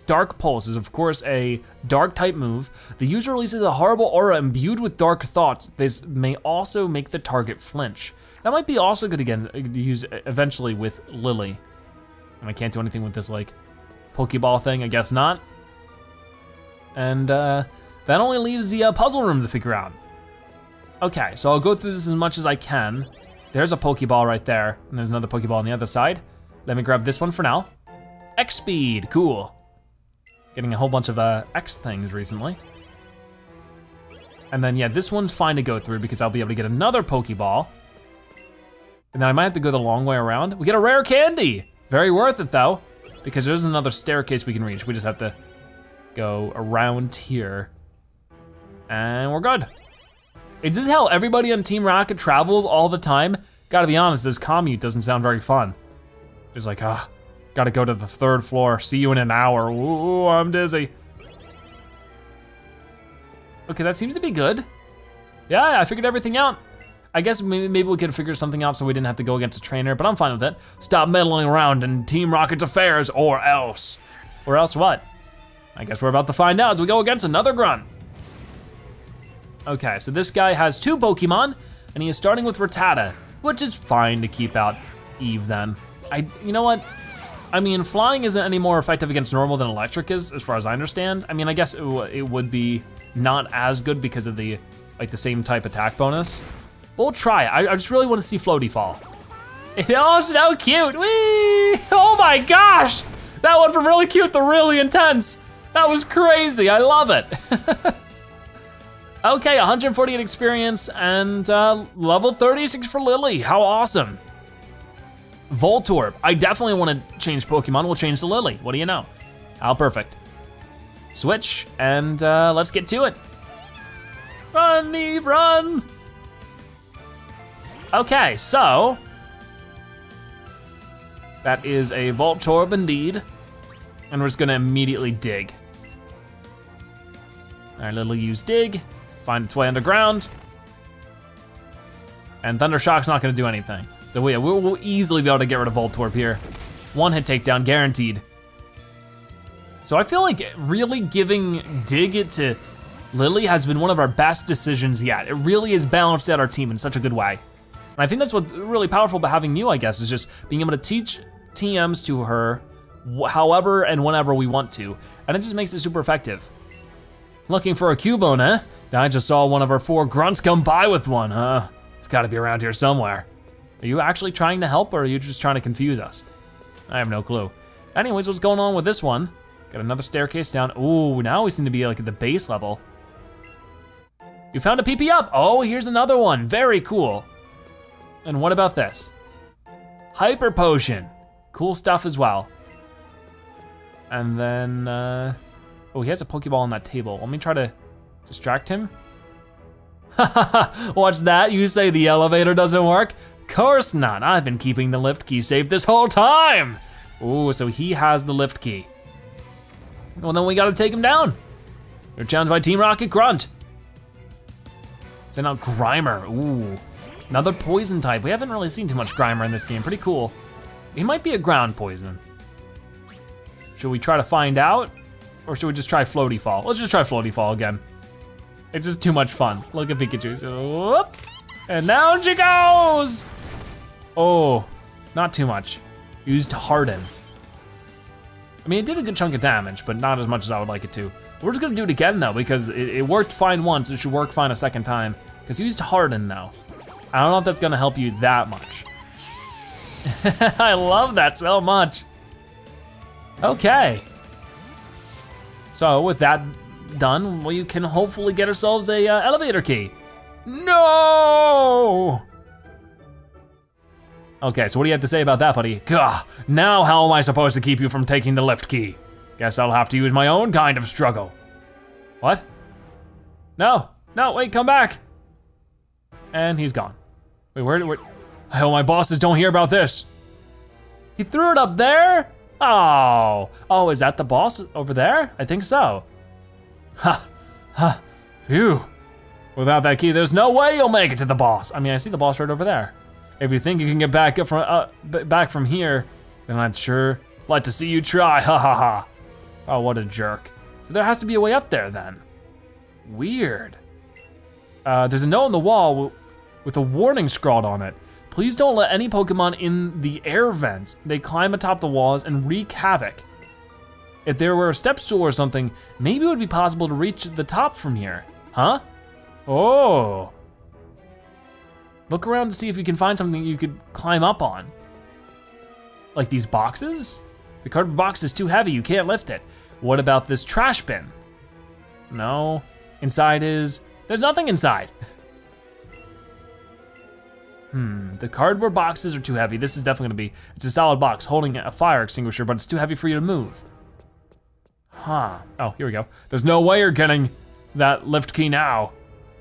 Dark Pulse is of course a dark type move. The user releases a horrible aura imbued with dark thoughts. This may also make the target flinch. That might be also good again to use eventually with Lily. And I can't do anything with this like Pokeball thing, I guess not. And uh, that only leaves the uh, puzzle room to figure out. Okay, so I'll go through this as much as I can. There's a Pokeball right there, and there's another Pokeball on the other side. Let me grab this one for now. X-Speed, cool. Getting a whole bunch of uh, X things recently. And then yeah, this one's fine to go through because I'll be able to get another Pokeball. And then I might have to go the long way around. We get a rare candy! Very worth it though, because there's another staircase we can reach. We just have to go around here, and we're good. Is this how everybody on Team Rocket travels all the time? Gotta be honest, this commute doesn't sound very fun. It's like, ah, gotta go to the third floor, see you in an hour, ooh, I'm dizzy. Okay, that seems to be good. Yeah, I figured everything out. I guess maybe, maybe we could figure something out so we didn't have to go against a trainer, but I'm fine with it. Stop meddling around in Team Rocket's affairs or else. Or else what? I guess we're about to find out as we go against another grunt. Okay, so this guy has two Pokemon and he is starting with Rattata, which is fine to keep out Eve then. I, you know what? I mean, flying isn't any more effective against normal than electric is, as far as I understand. I mean, I guess it, w it would be not as good because of the, like the same type attack bonus. But we'll try it. I, I just really wanna see Floaty Fall. Oh, so cute, whee! Oh my gosh! That went from really cute to really intense. That was crazy, I love it. Okay, one hundred forty-eight experience and uh, level thirty-six for Lily, how awesome. Voltorb, I definitely wanna change Pokemon, we'll change to Lily, what do you know? How perfect. Switch, and uh, let's get to it. Run, Eve, run! Okay, so, that is a Voltorb indeed, and we're just gonna immediately dig. All right, Lily use dig, find its way underground, and Thunder Shock's not gonna do anything. So we, we'll easily be able to get rid of Voltorb here. One hit takedown, guaranteed. So I feel like really giving Dig it to Lily has been one of our best decisions yet. It really has balanced out our team in such a good way. And I think that's what's really powerful about having you, I guess, is just being able to teach T Ms to her however and whenever we want to. And it just makes it super effective. Looking for a Cubone, eh? I just saw one of our four grunts come by with one, huh? It's gotta be around here somewhere. Are you actually trying to help or are you just trying to confuse us? I have no clue. Anyways, what's going on with this one? Got another staircase down. Ooh, now we seem to be like at the base level. You found a P P up. Oh, here's another one, very cool. And what about this? Hyper Potion, cool stuff as well. And then, uh, oh, he has a Pokeball on that table. Let me try to distract him. Watch that, you say the elevator doesn't work? Course not, I've been keeping the lift key safe this whole time. Ooh, so he has the lift key. Well, then we gotta take him down. You're challenged by Team Rocket Grunt. Send out Grimer, ooh. Another poison type, we haven't really seen too much Grimer in this game, pretty cool. He might be a ground poison. Should we try to find out? Or should we just try Floaty Fall? Let's just try Floaty Fall again. It's just too much fun. Look at Pikachu, so, whoop. And down she goes! Oh, not too much. Used Harden. I mean, it did a good chunk of damage, but not as much as I would like it to. We're just gonna do it again though, because it, it worked fine once, it should work fine a second time, because used Harden though. I don't know if that's gonna help you that much. I love that so much. Okay. So with that done, we can hopefully get ourselves a uh, elevator key. No! Okay, so what do you have to say about that, buddy? Gah, now how am I supposed to keep you from taking the lift key? Guess I'll have to use my own kind of struggle. What? No, no, wait, come back. And he's gone. Wait, where, where? I hope my bosses don't hear about this. He threw it up there? Oh, oh, is that the boss over there? I think so. Ha, ha, phew. Without that key, there's no way you'll make it to the boss. I mean, I see the boss right over there. If you think you can get back up from uh, back from here, then I'd sure like to see you try, ha ha ha. Oh, what a jerk. So there has to be a way up there then. Weird. Uh, there's a note on the wall with a warning scrawled on it. Please don't let any Pokemon in the air vents. They climb atop the walls and wreak havoc. If there were a step stool or something, maybe it would be possible to reach the top from here, huh? Oh. Look around to see if you can find something you could climb up on. Like these boxes? The cardboard box is too heavy, you can't lift it. What about this trash bin? No, inside is, there's nothing inside. Hmm, the cardboard boxes are too heavy. This is definitely gonna be, it's a solid box holding a fire extinguisher, but it's too heavy for you to move. Huh, oh, here we go. There's no way you're getting that lift key now.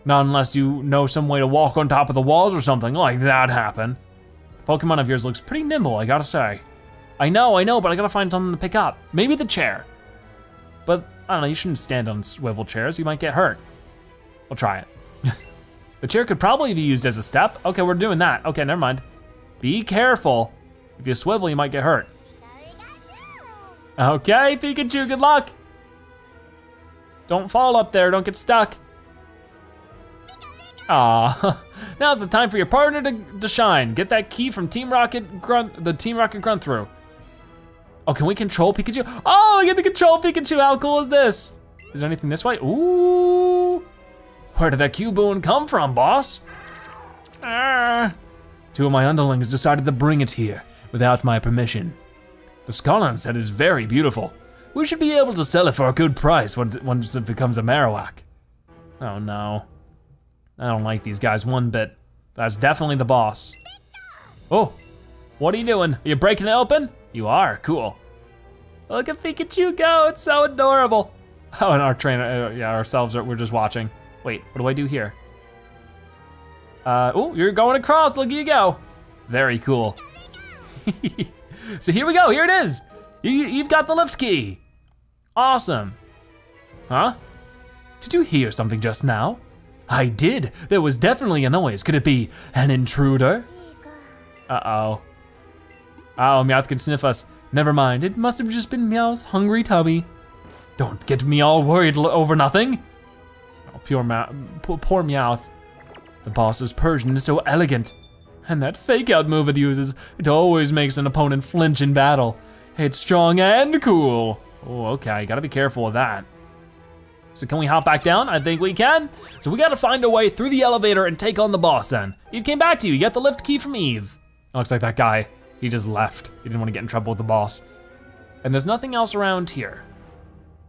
Not unless you know some way to walk on top of the walls or something like that happen. The Pokemon of yours looks pretty nimble, I gotta say. I know, I know, but I gotta find something to pick up. Maybe the chair. But I don't know, you shouldn't stand on swivel chairs, you might get hurt. We'll try it. The chair could probably be used as a step. Okay, we're doing that. Okay, never mind. Be careful. If you swivel, you might get hurt. Okay, Pikachu, good luck. Don't fall up there, don't get stuck. Aw, now's the time for your partner to, to shine. Get that key from Team Rocket grunt, the Team Rocket grunt through. Oh, can we control Pikachu? Oh, I get to control Pikachu, how cool is this? Is there anything this way? Ooh, where did that Cubone come from, boss? Arr. Two of my underlings decided to bring it here without my permission. The Skyline set is very beautiful. We should be able to sell it for a good price once it, once it becomes a Marowak. Oh no. I don't like these guys one bit. That's definitely the boss. Oh, what are you doing? Are you breaking it open? You are, cool. Look at Pikachu go, it's so adorable. Oh, and our trainer, yeah, ourselves, are, we're just watching. Wait, what do I do here? Uh, oh, you're going across, look at you go. Very cool. So here we go, here it is. You, you've got the lift key. Awesome. Huh? Did you hear something just now? I did. There was definitely a noise. Could it be an intruder? Uh-oh. Oh, Meowth can sniff us. Never mind. It must have just been Meowth's hungry tummy. Don't get me all worried over nothing. Oh, pure Meowth, poor Meowth. The boss's Persian is so elegant. And that fake out move it uses, it always makes an opponent flinch in battle. It's strong and cool. Oh, okay, gotta be careful of that. So can we hop back down? I think we can. So we gotta find a way through the elevator and take on the boss then. Eve came back to you, you got the lift key from Eve. It looks like that guy, he just left. He didn't wanna get in trouble with the boss. And there's nothing else around here.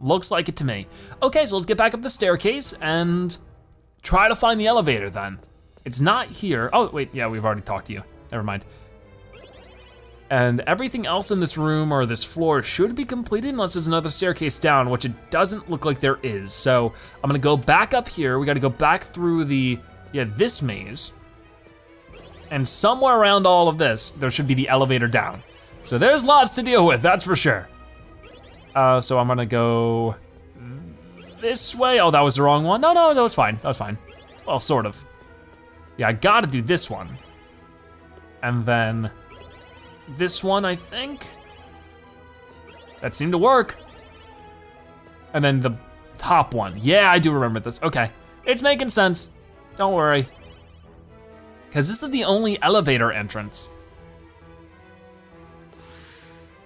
Looks like it to me. Okay, so let's get back up the staircase and try to find the elevator then. It's not here. Oh, wait, yeah, we've already talked to you. Never mind. And everything else in this room or this floor should be completed unless there's another staircase down, which it doesn't look like there is. So I'm gonna go back up here. We gotta go back through the, yeah, this maze. And somewhere around all of this, there should be the elevator down. So there's lots to deal with, that's for sure. Uh, so I'm gonna go this way. Oh, that was the wrong one. No, no, that was fine, that was fine. Well, sort of. Yeah, I gotta do this one. And then this one, I think. That seemed to work. And then the top one. Yeah, I do remember this, okay. It's making sense, don't worry. Cause this is the only elevator entrance.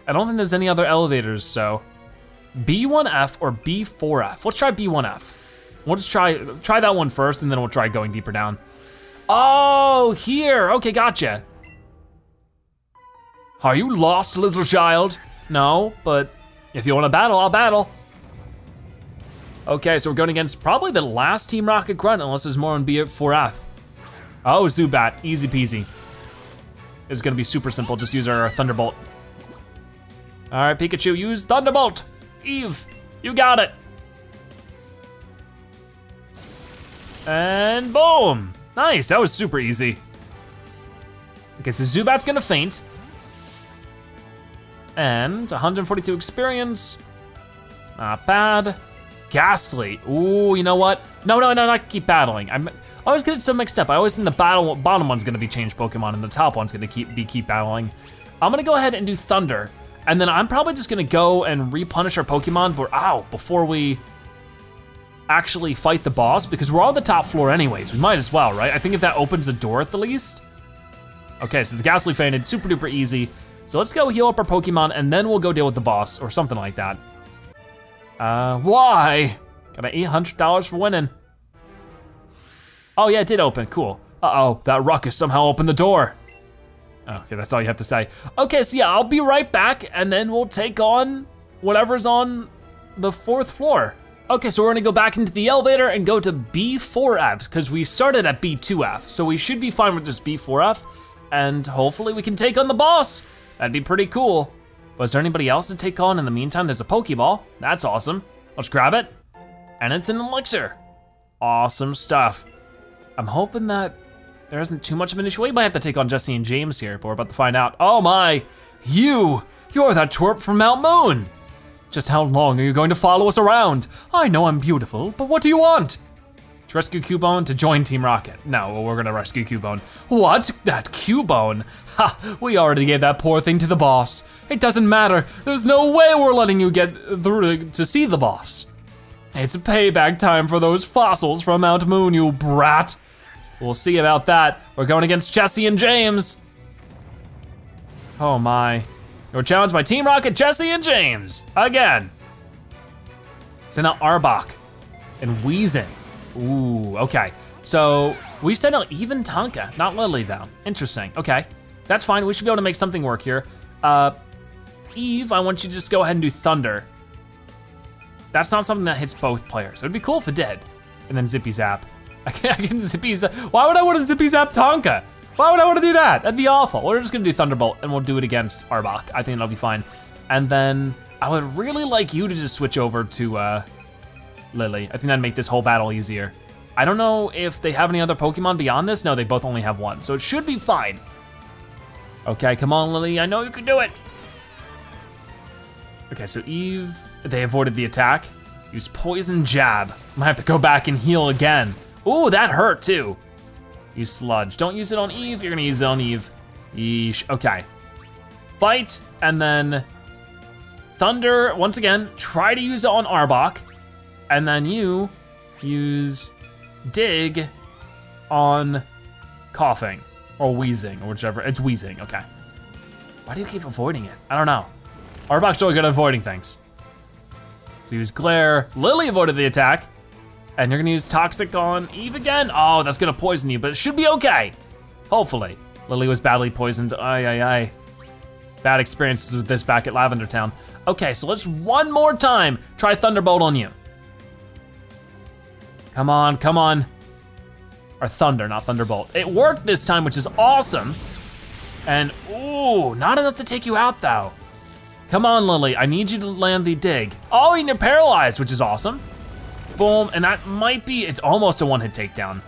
I don't think there's any other elevators, so. B one F or B four F, let's try B one F. We'll just try, try that one first and then we'll try going deeper down. Oh, here, okay, gotcha. Are you lost, little child? No, but if you wanna battle, I'll battle. Okay, so we're going against probably the last Team Rocket grunt, unless there's more on B four F. Oh, Zubat, easy peasy. It's gonna be super simple, just use our Thunderbolt. All right, Pikachu, use Thunderbolt. Eve, you got it. And boom. Nice, that was super easy. Okay, so Zubat's gonna faint. And one hundred forty-two experience. Not bad. Ghastly, ooh, you know what? No, no, no, not keep battling. I'm, I always get it so mixed up. I always think the battle, bottom one's gonna be change Pokemon and the top one's gonna keep be keep battling. I'm gonna go ahead and do Thunder. And then I'm probably just gonna go and repunish our Pokemon, but ow, before we actually fight the boss, because we're on the top floor anyways, we might as well, right? I think if that opens the door at the least. Okay, so the Ghastly fainted, super duper easy. So let's go heal up our Pokemon and then we'll go deal with the boss or something like that. Uh, why? Got an eight hundred dollars for winning. Oh yeah, it did open, cool. Uh-oh, that ruckus somehow opened the door. Okay, that's all you have to say. Okay, so yeah, I'll be right back and then we'll take on whatever's on the fourth floor. Okay, so we're gonna go back into the elevator and go to B four F, because we started at B two F, so we should be fine with just B four F, and hopefully we can take on the boss. That'd be pretty cool. But is there anybody else to take on in the meantime? There's a Pokeball, that's awesome. Let's grab it, and it's an elixir. Awesome stuff. I'm hoping that there isn't too much of an issue. We might have to take on Jesse and James here, but we're about to find out. Oh my, you, you're that twerp from Mount Moon. Just how long are you going to follow us around? I know I'm beautiful, but what do you want? to rescue Cubone to join Team Rocket. No, we're gonna rescue Cubone. What? That Cubone? Ha, we already gave that poor thing to the boss. It doesn't matter. There's no way we're letting you get through to see the boss. It's payback time for those fossils from Mount Moon, you brat. We'll see about that. We're going against Jesse and James. Oh my. You're challenged by Team Rocket, Jesse, and James. Again. Send out Arbok and Weezing. Ooh, okay. So we sent out even Tonka, not Lily though. Interesting, okay. That's fine, we should be able to make something work here. Uh, Eve, I want you to just go ahead and do Thunder. That's not something that hits both players. It would be cool if it did. And then Zippy Zap. I can, I can Zippy Zap. Why would I want to Zippy Zap Tonka? Why would I want to do that? That'd be awful. We're just gonna do Thunderbolt and we'll do it against Arbok. I think that'll be fine. And then I would really like you to just switch over to uh, Lily. I think that'd make this whole battle easier. I don't know if they have any other Pokemon beyond this. No, they both only have one, so it should be fine. Okay, come on, Lily, I know you can do it. Okay, so Eve, they avoided the attack. Use Poison Jab. I might have to go back and heal again. Ooh, that hurt too. Use Sludge. Don't use it on Eve, you're gonna use it on Eve. Yeesh, okay. Fight, and then Thunder, once again, try to use it on Arbok, and then you use Dig on Coughing, or Wheezing, or whichever, it's Wheezing, okay. Why do you keep avoiding it? I don't know. Arbok's really good at avoiding things. So use Glare, Lily avoided the attack, and you're gonna use Toxic on Eve again? Oh, that's gonna poison you, but it should be okay. Hopefully. Lily was badly poisoned, aye, aye, aye. Bad experiences with this back at Lavender Town. Okay, so let's one more time try Thunderbolt on you. Come on, come on. Or Thunder, not Thunderbolt. It worked this time, which is awesome. And ooh, not enough to take you out though. Come on, Lily, I need you to land the Dig. Oh, and you're paralyzed, which is awesome. Boom, and that might be, it's almost a one-hit takedown.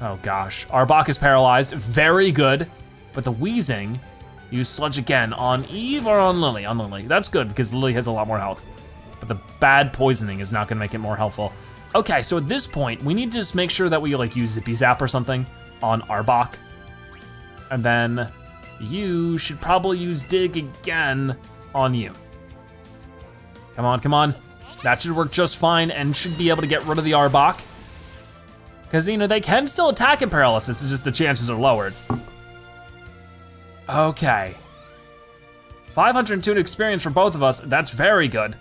Oh gosh, Arbok is paralyzed, very good. But the Weezing, use Sludge again on Eve or on Lily? On Lily, that's good because Lily has a lot more health. But the bad poisoning is not gonna make it more helpful. Okay, so at this point, we need to just make sure that we like use Zippy Zap or something on Arbok. And then you should probably use Dig again on you. Come on, come on. That should work just fine and should be able to get rid of the Arbok. Cause you know, they can still attack in paralysis, it's just the chances are lowered. Okay. five hundred two experience for both of us, that's very good.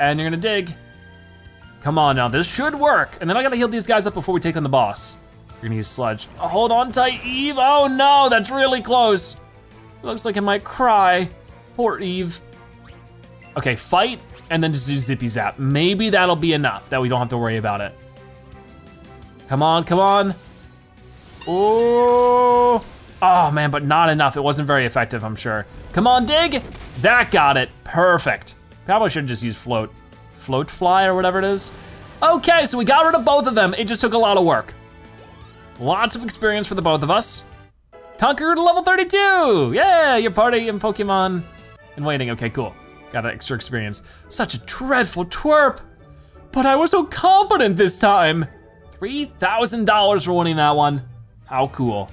And you're gonna Dig. Come on now, this should work. And then I gotta heal these guys up before we take on the boss. You're gonna use Sludge. Oh, hold on tight, Eve. Oh no, that's really close. Looks like it might cry. Poor Eve. Okay, fight. And then just do Zippy Zap. Maybe that'll be enough that we don't have to worry about it. Come on, come on. Oh, oh man, but not enough. It wasn't very effective, I'm sure. Come on, Dig. That got it, perfect. Probably should just use Float. Float Fly or whatever it is. Okay, so we got rid of both of them. It just took a lot of work. Lots of experience for the both of us. Tonka to level thirty-two. Yeah, your party and Pokemon in waiting. Okay, cool. Got that extra experience. Such a dreadful twerp, but I was so confident this time. three thousand dollars for winning that one. How cool.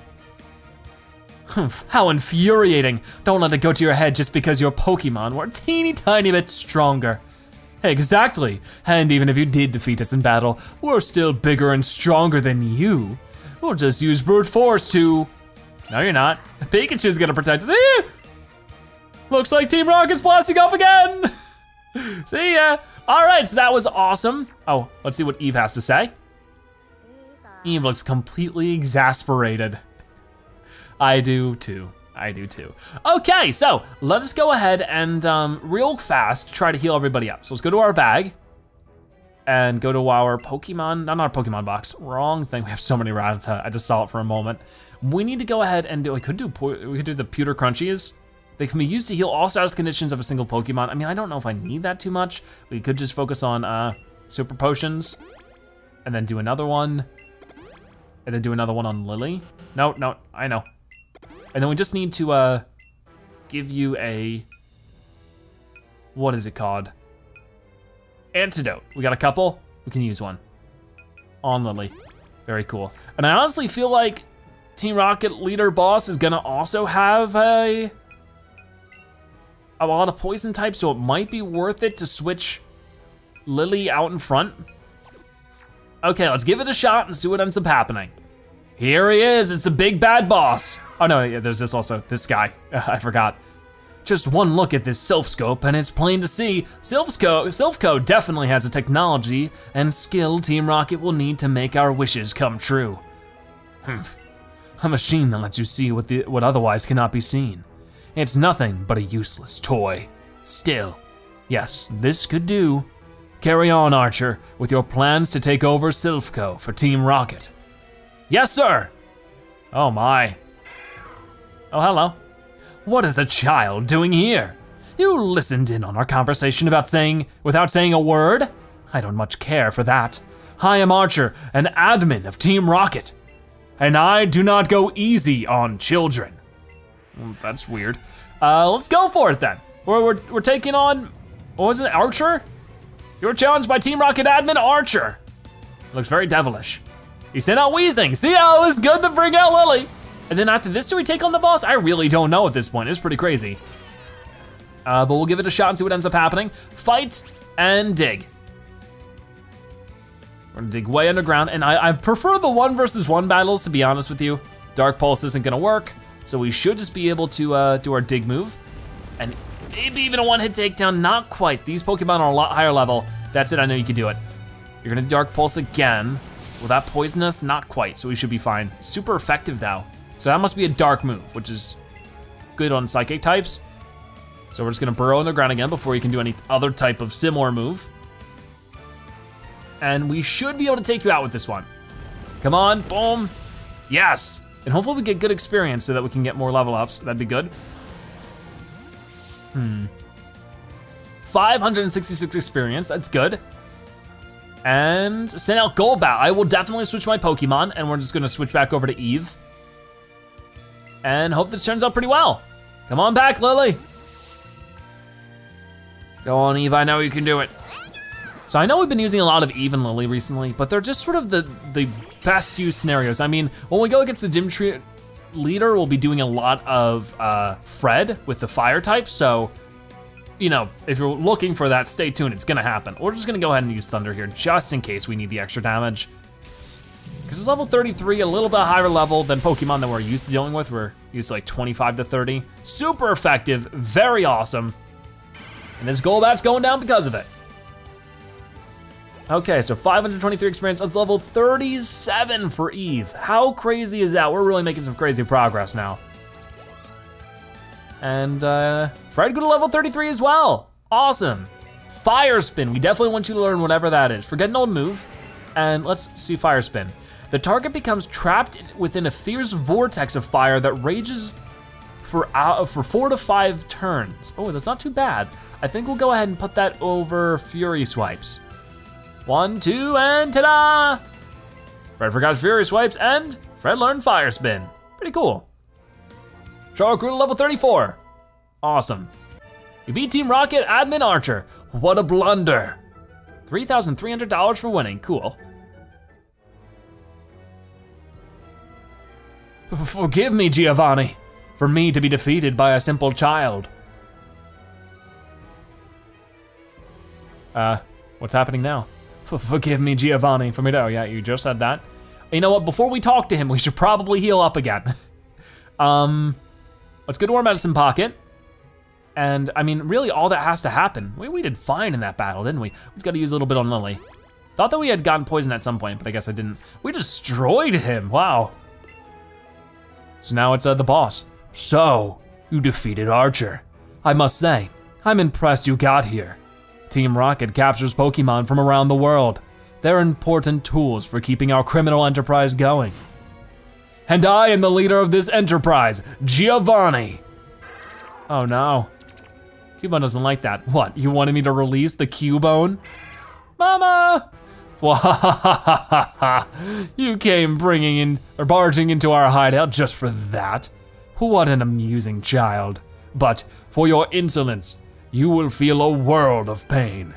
How infuriating. Don't let it go to your head just because your Pokemon were a teeny tiny bit stronger. Exactly, and even if you did defeat us in battle, we're still bigger and stronger than you. We'll just use brute force to, no you're not. Pikachu's gonna protect us. Looks like Team Rocket's blasting off again. See ya. All right, so that was awesome. Oh, let's see what Eve has to say. Eve looks completely exasperated. I do too, I do too. Okay, so let us go ahead and um, real fast try to heal everybody up. So let's go to our bag and go to our Pokemon, not our Pokemon box, wrong thing. We have so many Rattata, I just saw it for a moment. We need to go ahead and do, we could do, we could do the Pewter Crunchies. They can be used to heal all status conditions of a single Pokemon. I mean, I don't know if I need that too much. We could just focus on uh, Super Potions and then do another one and then do another one on Lily. No, no, I know. And then we just need to uh, give you a, what is it called? Antidote, we got a couple, we can use one. on Lily. Very cool. And I honestly feel like Team Rocket leader boss is gonna also have a, a lot of poison types, so it might be worth it to switch Lily out in front. Okay, let's give it a shot and see what ends up happening. Here he is, it's the big bad boss. Oh no, yeah, there's this also, this guy, uh, I forgot. Just one look at this Silph Scope and it's plain to see, Silph Scope, Silph Scope definitely has a technology and skill Team Rocket will need to make our wishes come true. Humph, a machine that lets you see what, the, what otherwise cannot be seen. It's nothing but a useless toy. Still, yes, this could do. Carry on, Archer, with your plans to take over Silph Scope for Team Rocket. Yes, sir. Oh my. Oh, hello. What is a child doing here? You listened in on our conversation about saying, without saying a word? I don't much care for that. I am Archer, an admin of Team Rocket, and I do not go easy on children. That's weird. Uh, let's go for it then. We're, we're, we're taking on, what was it, Archer? You were challenged by Team Rocket admin Archer. Looks very devilish. He sent out wheezing. See how it's good to bring out Lily. And then after this, do we take on the boss? I really don't know at this point. It's pretty crazy. Uh, but we'll give it a shot and see what ends up happening. Fight and dig. We're gonna dig way underground. And I, I prefer the one versus one battles, to be honest with you. Dark Pulse isn't gonna work. So we should just be able to uh, do our dig move. And maybe even a one hit takedown. Not quite. These Pokemon are a lot higher level. That's it, I know you can do it. You're gonna Dark Pulse again. Will that poison us? Not quite, so we should be fine. Super effective though. So that must be a dark move, which is good on psychic types. So we're just gonna burrow in the ground again before you can do any other type of similar move. And we should be able to take you out with this one. Come on, boom, yes. And hopefully we get good experience so that we can get more level ups, that'd be good. Hmm, five hundred sixty-six experience, that's good. And send out Golbat. I will definitely switch my Pokemon and we're just gonna switch back over to Eevee. And hope this turns out pretty well. Come on back, Lily. Go on, Eevee, I know you can do it. So I know we've been using a lot of Eevee and Lily recently, but they're just sort of the, the best used scenarios. I mean, when we go against the Gym leader, we'll be doing a lot of uh, Fred with the fire type, so you know, if you're looking for that, stay tuned, it's gonna happen. We're just gonna go ahead and use Thunder here just in case we need the extra damage. Cause it's level thirty-three, a little bit higher level than Pokemon that we're used to dealing with. We're used to like twenty-five to thirty. Super effective, very awesome. And this Golbat's going down because of it. Okay, so five hundred twenty-three experience, that's level thirty-seven for Eevee. How crazy is that? We're really making some crazy progress now. And uh, Fred go to level thirty-three as well. Awesome. Fire Spin, we definitely want you to learn whatever that is. Forget an old move, and let's see Fire Spin. The target becomes trapped within a fierce vortex of fire that rages for, uh, for four to five turns. Oh, that's not too bad. I think we'll go ahead and put that over Fury Swipes. One, two, and ta-da! Fred forgot Fury Swipes, and Fred learned Fire Spin. Pretty cool. Charlotte grew to level thirty-four. Awesome. You beat Team Rocket admin Archer. What a blunder. three thousand three hundred dollars for winning, cool. Forgive me, Giovanni, for me to be defeated by a simple child. Uh, what's happening now? Forgive me, Giovanni, for me to, oh yeah, you just said that. You know what, before we talk to him, we should probably heal up again. um. Let's go to our medicine pocket. And I mean, really all that has to happen. We, we did fine in that battle, didn't we? We just gotta use a little bit on Lily. Thought that we had gotten poisoned at some point, but I guess I didn't. We destroyed him, wow. So now it's uh, the boss. So, you defeated Archer. I must say, I'm impressed you got here. Team Rocket captures Pokemon from around the world. They're important tools for keeping our criminal enterprise going. And I am the leader of this enterprise, Giovanni. Oh no. Cubone doesn't like that. What, you wanted me to release the Cubone? Mama! You came bringing in, or barging into our hideout just for that. What an amusing child. But for your insolence, you will feel a world of pain.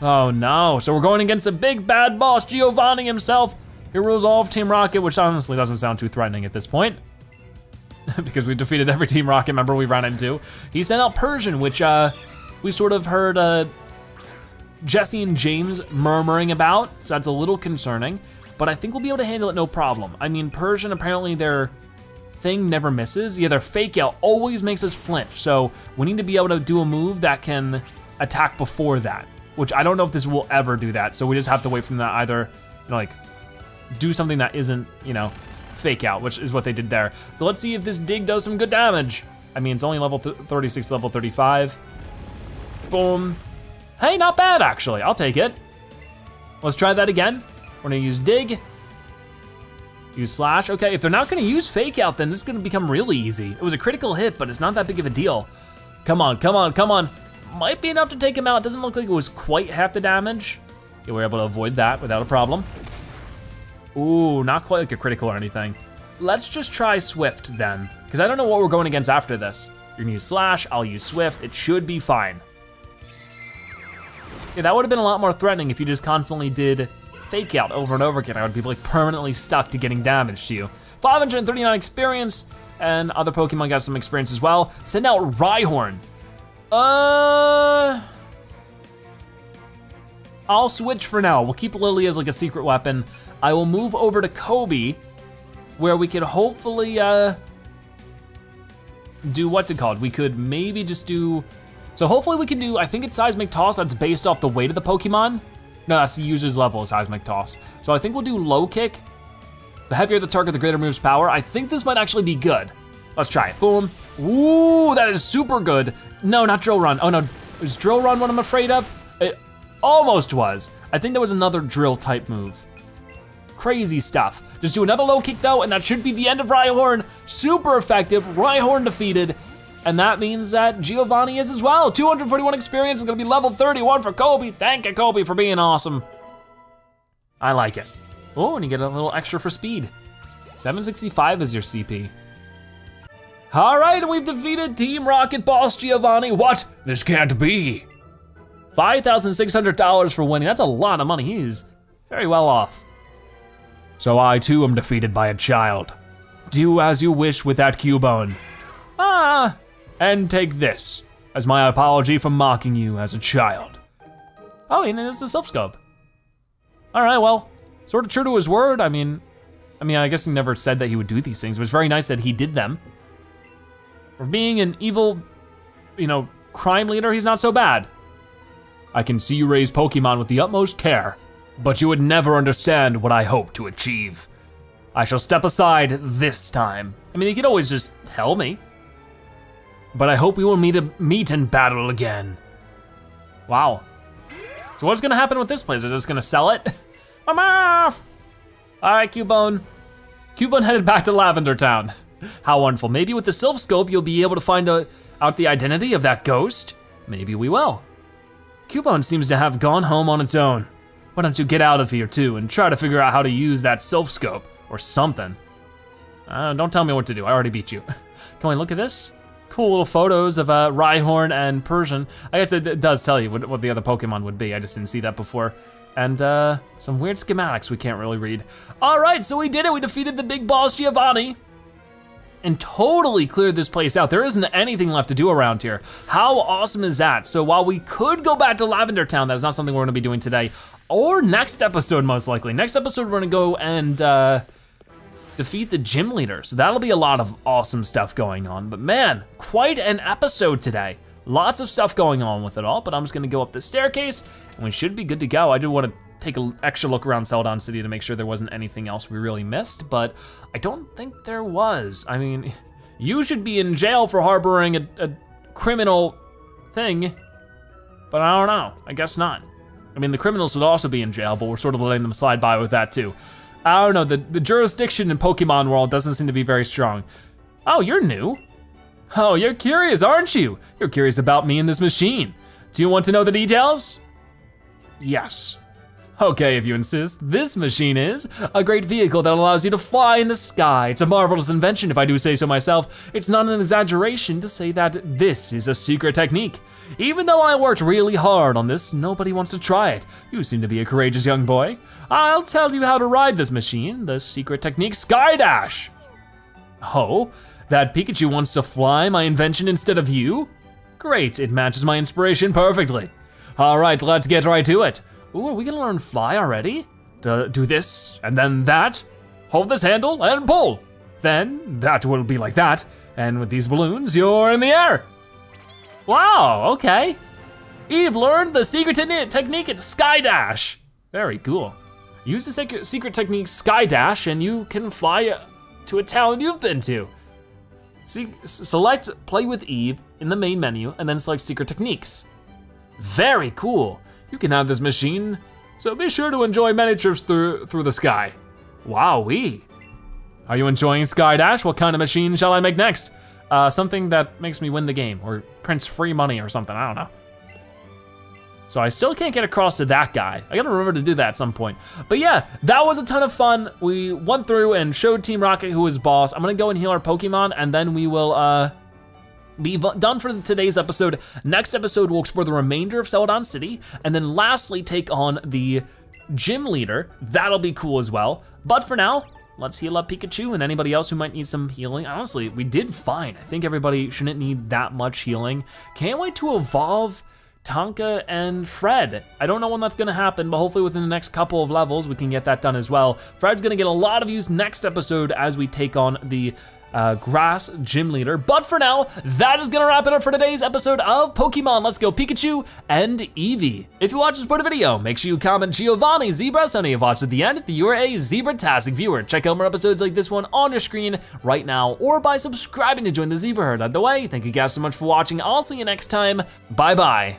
Oh no, so we're going against the big bad boss, Giovanni himself, who rules all of Team Rocket, which honestly doesn't sound too threatening at this point, because we defeated every Team Rocket member we ran into. He sent out Persian, which uh, we sort of heard uh, Jesse and James murmuring about, so that's a little concerning, but I think we'll be able to handle it no problem. I mean, Persian, apparently their thing never misses. Yeah, their Fake Out always makes us flinch, so we need to be able to do a move that can attack before that, which I don't know if this will ever do that, so we just have to wait for them to either, you know, like, do something that isn't, you know, Fake Out, which is what they did there. So let's see if this Dig does some good damage. I mean, it's only level thirty-six, level thirty-five. Boom. Hey, not bad, actually. I'll take it. Let's try that again. We're gonna use Dig. Use Slash. Okay, if they're not gonna use Fake Out, then this is gonna become really easy. It was a critical hit, but it's not that big of a deal. Come on, come on, come on. Might be enough to take him out. It doesn't look like it was quite half the damage. Yeah, we were able to avoid that without a problem. Ooh, not quite like a critical or anything. Let's just try Swift then, because I don't know what we're going against after this. You're gonna use Slash, I'll use Swift, it should be fine. Yeah, that would have been a lot more threatening if you just constantly did Fake Out over and over again. I would be like permanently stuck to getting damage to you. five hundred thirty-nine experience, and other Pokemon got some experience as well. Send out Rhyhorn. Uh, I'll switch for now. We'll keep Lily as like a secret weapon. I will move over to Kobe, where we could hopefully uh, do, what's it called? We could maybe just do, so hopefully we can do, I think it's Seismic Toss, that's based off the weight of the Pokemon. No, that's the user's level, Seismic Toss. So I think we'll do Low Kick. The heavier the target, the greater move's power. I think this might actually be good. Let's try it, boom. Ooh, that is super good. No, not Drill Run. Oh no, is Drill Run what I'm afraid of? It almost was. I think there was another drill type move. Crazy stuff. Just do another Low Kick though, and that should be the end of Rhyhorn. Super effective, Rhyhorn defeated. And that means that Giovanni is as well. two hundred forty-one experience is gonna be level thirty-one for Kobe. Thank you, Kobe, for being awesome. I like it. Oh, and you get a little extra for speed. seven sixty-five is your C P. All right, we've defeated Team Rocket boss Giovanni. What? This can't be. five thousand six hundred dollars for winning. That's a lot of money. He's very well off. So I too am defeated by a child. Do as you wish with that Cubone. Ah, and take this as my apology for mocking you as a child. Oh, and it's the Silph Scope. All right, well, sort of true to his word. I mean, I mean, I guess he never said that he would do these things. It was very nice that he did them. For being an evil, you know, crime leader, he's not so bad. I can see you raise Pokemon with the utmost care, but you would never understand what I hope to achieve. I shall step aside this time. I mean, you could always just tell me, but I hope we will meet, a, meet in battle again. Wow. So what's gonna happen with this place? Is this gonna sell it? I'm off! All right, Cubone. Cubone headed back to Lavender Town. How wonderful. Maybe with the Silph Scope, you'll be able to find a, out the identity of that ghost. Maybe we will. Cubone seems to have gone home on its own. Why don't you get out of here too and try to figure out how to use that Silph Scope or something. Uh, don't tell me what to do, I already beat you. Can we look at this? Cool little photos of uh, Rhyhorn and Persian. I guess it, it does tell you what, what the other Pokemon would be. I just didn't see that before. And uh, some weird schematics we can't really read. All right, so we did it. We defeated the big boss Giovanni and totally cleared this place out. There isn't anything left to do around here. How awesome is that? So while we could go back to Lavender Town, that is not something we're gonna be doing today or next episode most likely. Next episode, we're gonna go and uh, defeat the gym leader. So that'll be a lot of awesome stuff going on, but man, quite an episode today. Lots of stuff going on with it all, but I'm just gonna go up the staircase and we should be good to go. I do wanna take an extra look around Celadon City to make sure there wasn't anything else we really missed, but I don't think there was. I mean, you should be in jail for harboring a, a criminal thing, but I don't know, I guess not. I mean, the criminals would also be in jail, but we're sort of letting them slide by with that too. I don't know, the, the jurisdiction in Pokemon world doesn't seem to be very strong. Oh, you're new. Oh, you're curious, aren't you? You're curious about me and this machine. Do you want to know the details? Yes. Okay, if you insist, this machine is a great vehicle that allows you to fly in the sky. It's a marvelous invention, if I do say so myself. It's not an exaggeration to say that this is a secret technique. Even though I worked really hard on this, nobody wants to try it. You seem to be a courageous young boy. I'll tell you how to ride this machine, the secret technique Sky Dash. Oh, that Pikachu wants to fly my invention instead of you? Great, it matches my inspiration perfectly. All right, let's get right to it. Ooh, are we gonna learn fly already? Do, do this, and then that. Hold this handle and pull. Then that will be like that. And with these balloons, you're in the air. Wow, okay. Eve learned the secret technique at Sky Dash. Very cool. Use the secret, secret technique Sky Dash and you can fly to a town you've been to. See, select Play with Eve in the main menu and then select Secret Techniques. Very cool. You can have this machine, so be sure to enjoy many trips through through the sky. Wowee. Are you enjoying Sky Dash? What kind of machine shall I make next? Uh, something that makes me win the game or prints free money or something, I don't know. So I still can't get across to that guy. I gotta remember to do that at some point. But yeah, that was a ton of fun. We went through and showed Team Rocket who was boss. I'm gonna go and heal our Pokemon and then we will, uh, be done for today's episode. Next episode, we'll explore the remainder of Celadon City, and then lastly, take on the gym leader. That'll be cool as well. But for now, let's heal up Pikachu and anybody else who might need some healing. Honestly, we did fine. I think everybody shouldn't need that much healing. Can't wait to evolve Tonka and Fred. I don't know when that's gonna happen, but hopefully within the next couple of levels, we can get that done as well. Fred's gonna get a lot of use next episode as we take on the Uh, grass gym leader. But for now, that is gonna wrap it up for today's episode of Pokemon Let's Go Pikachu and Eevee. If you watch this part of the video, make sure you comment Giovanni Zebra, so you watched at the end. If you are a Zebra-tastic viewer, check out more episodes like this one on your screen right now, or by subscribing to join the Zebra Herd. Either way, thank you guys so much for watching. I'll see you next time. Bye-bye.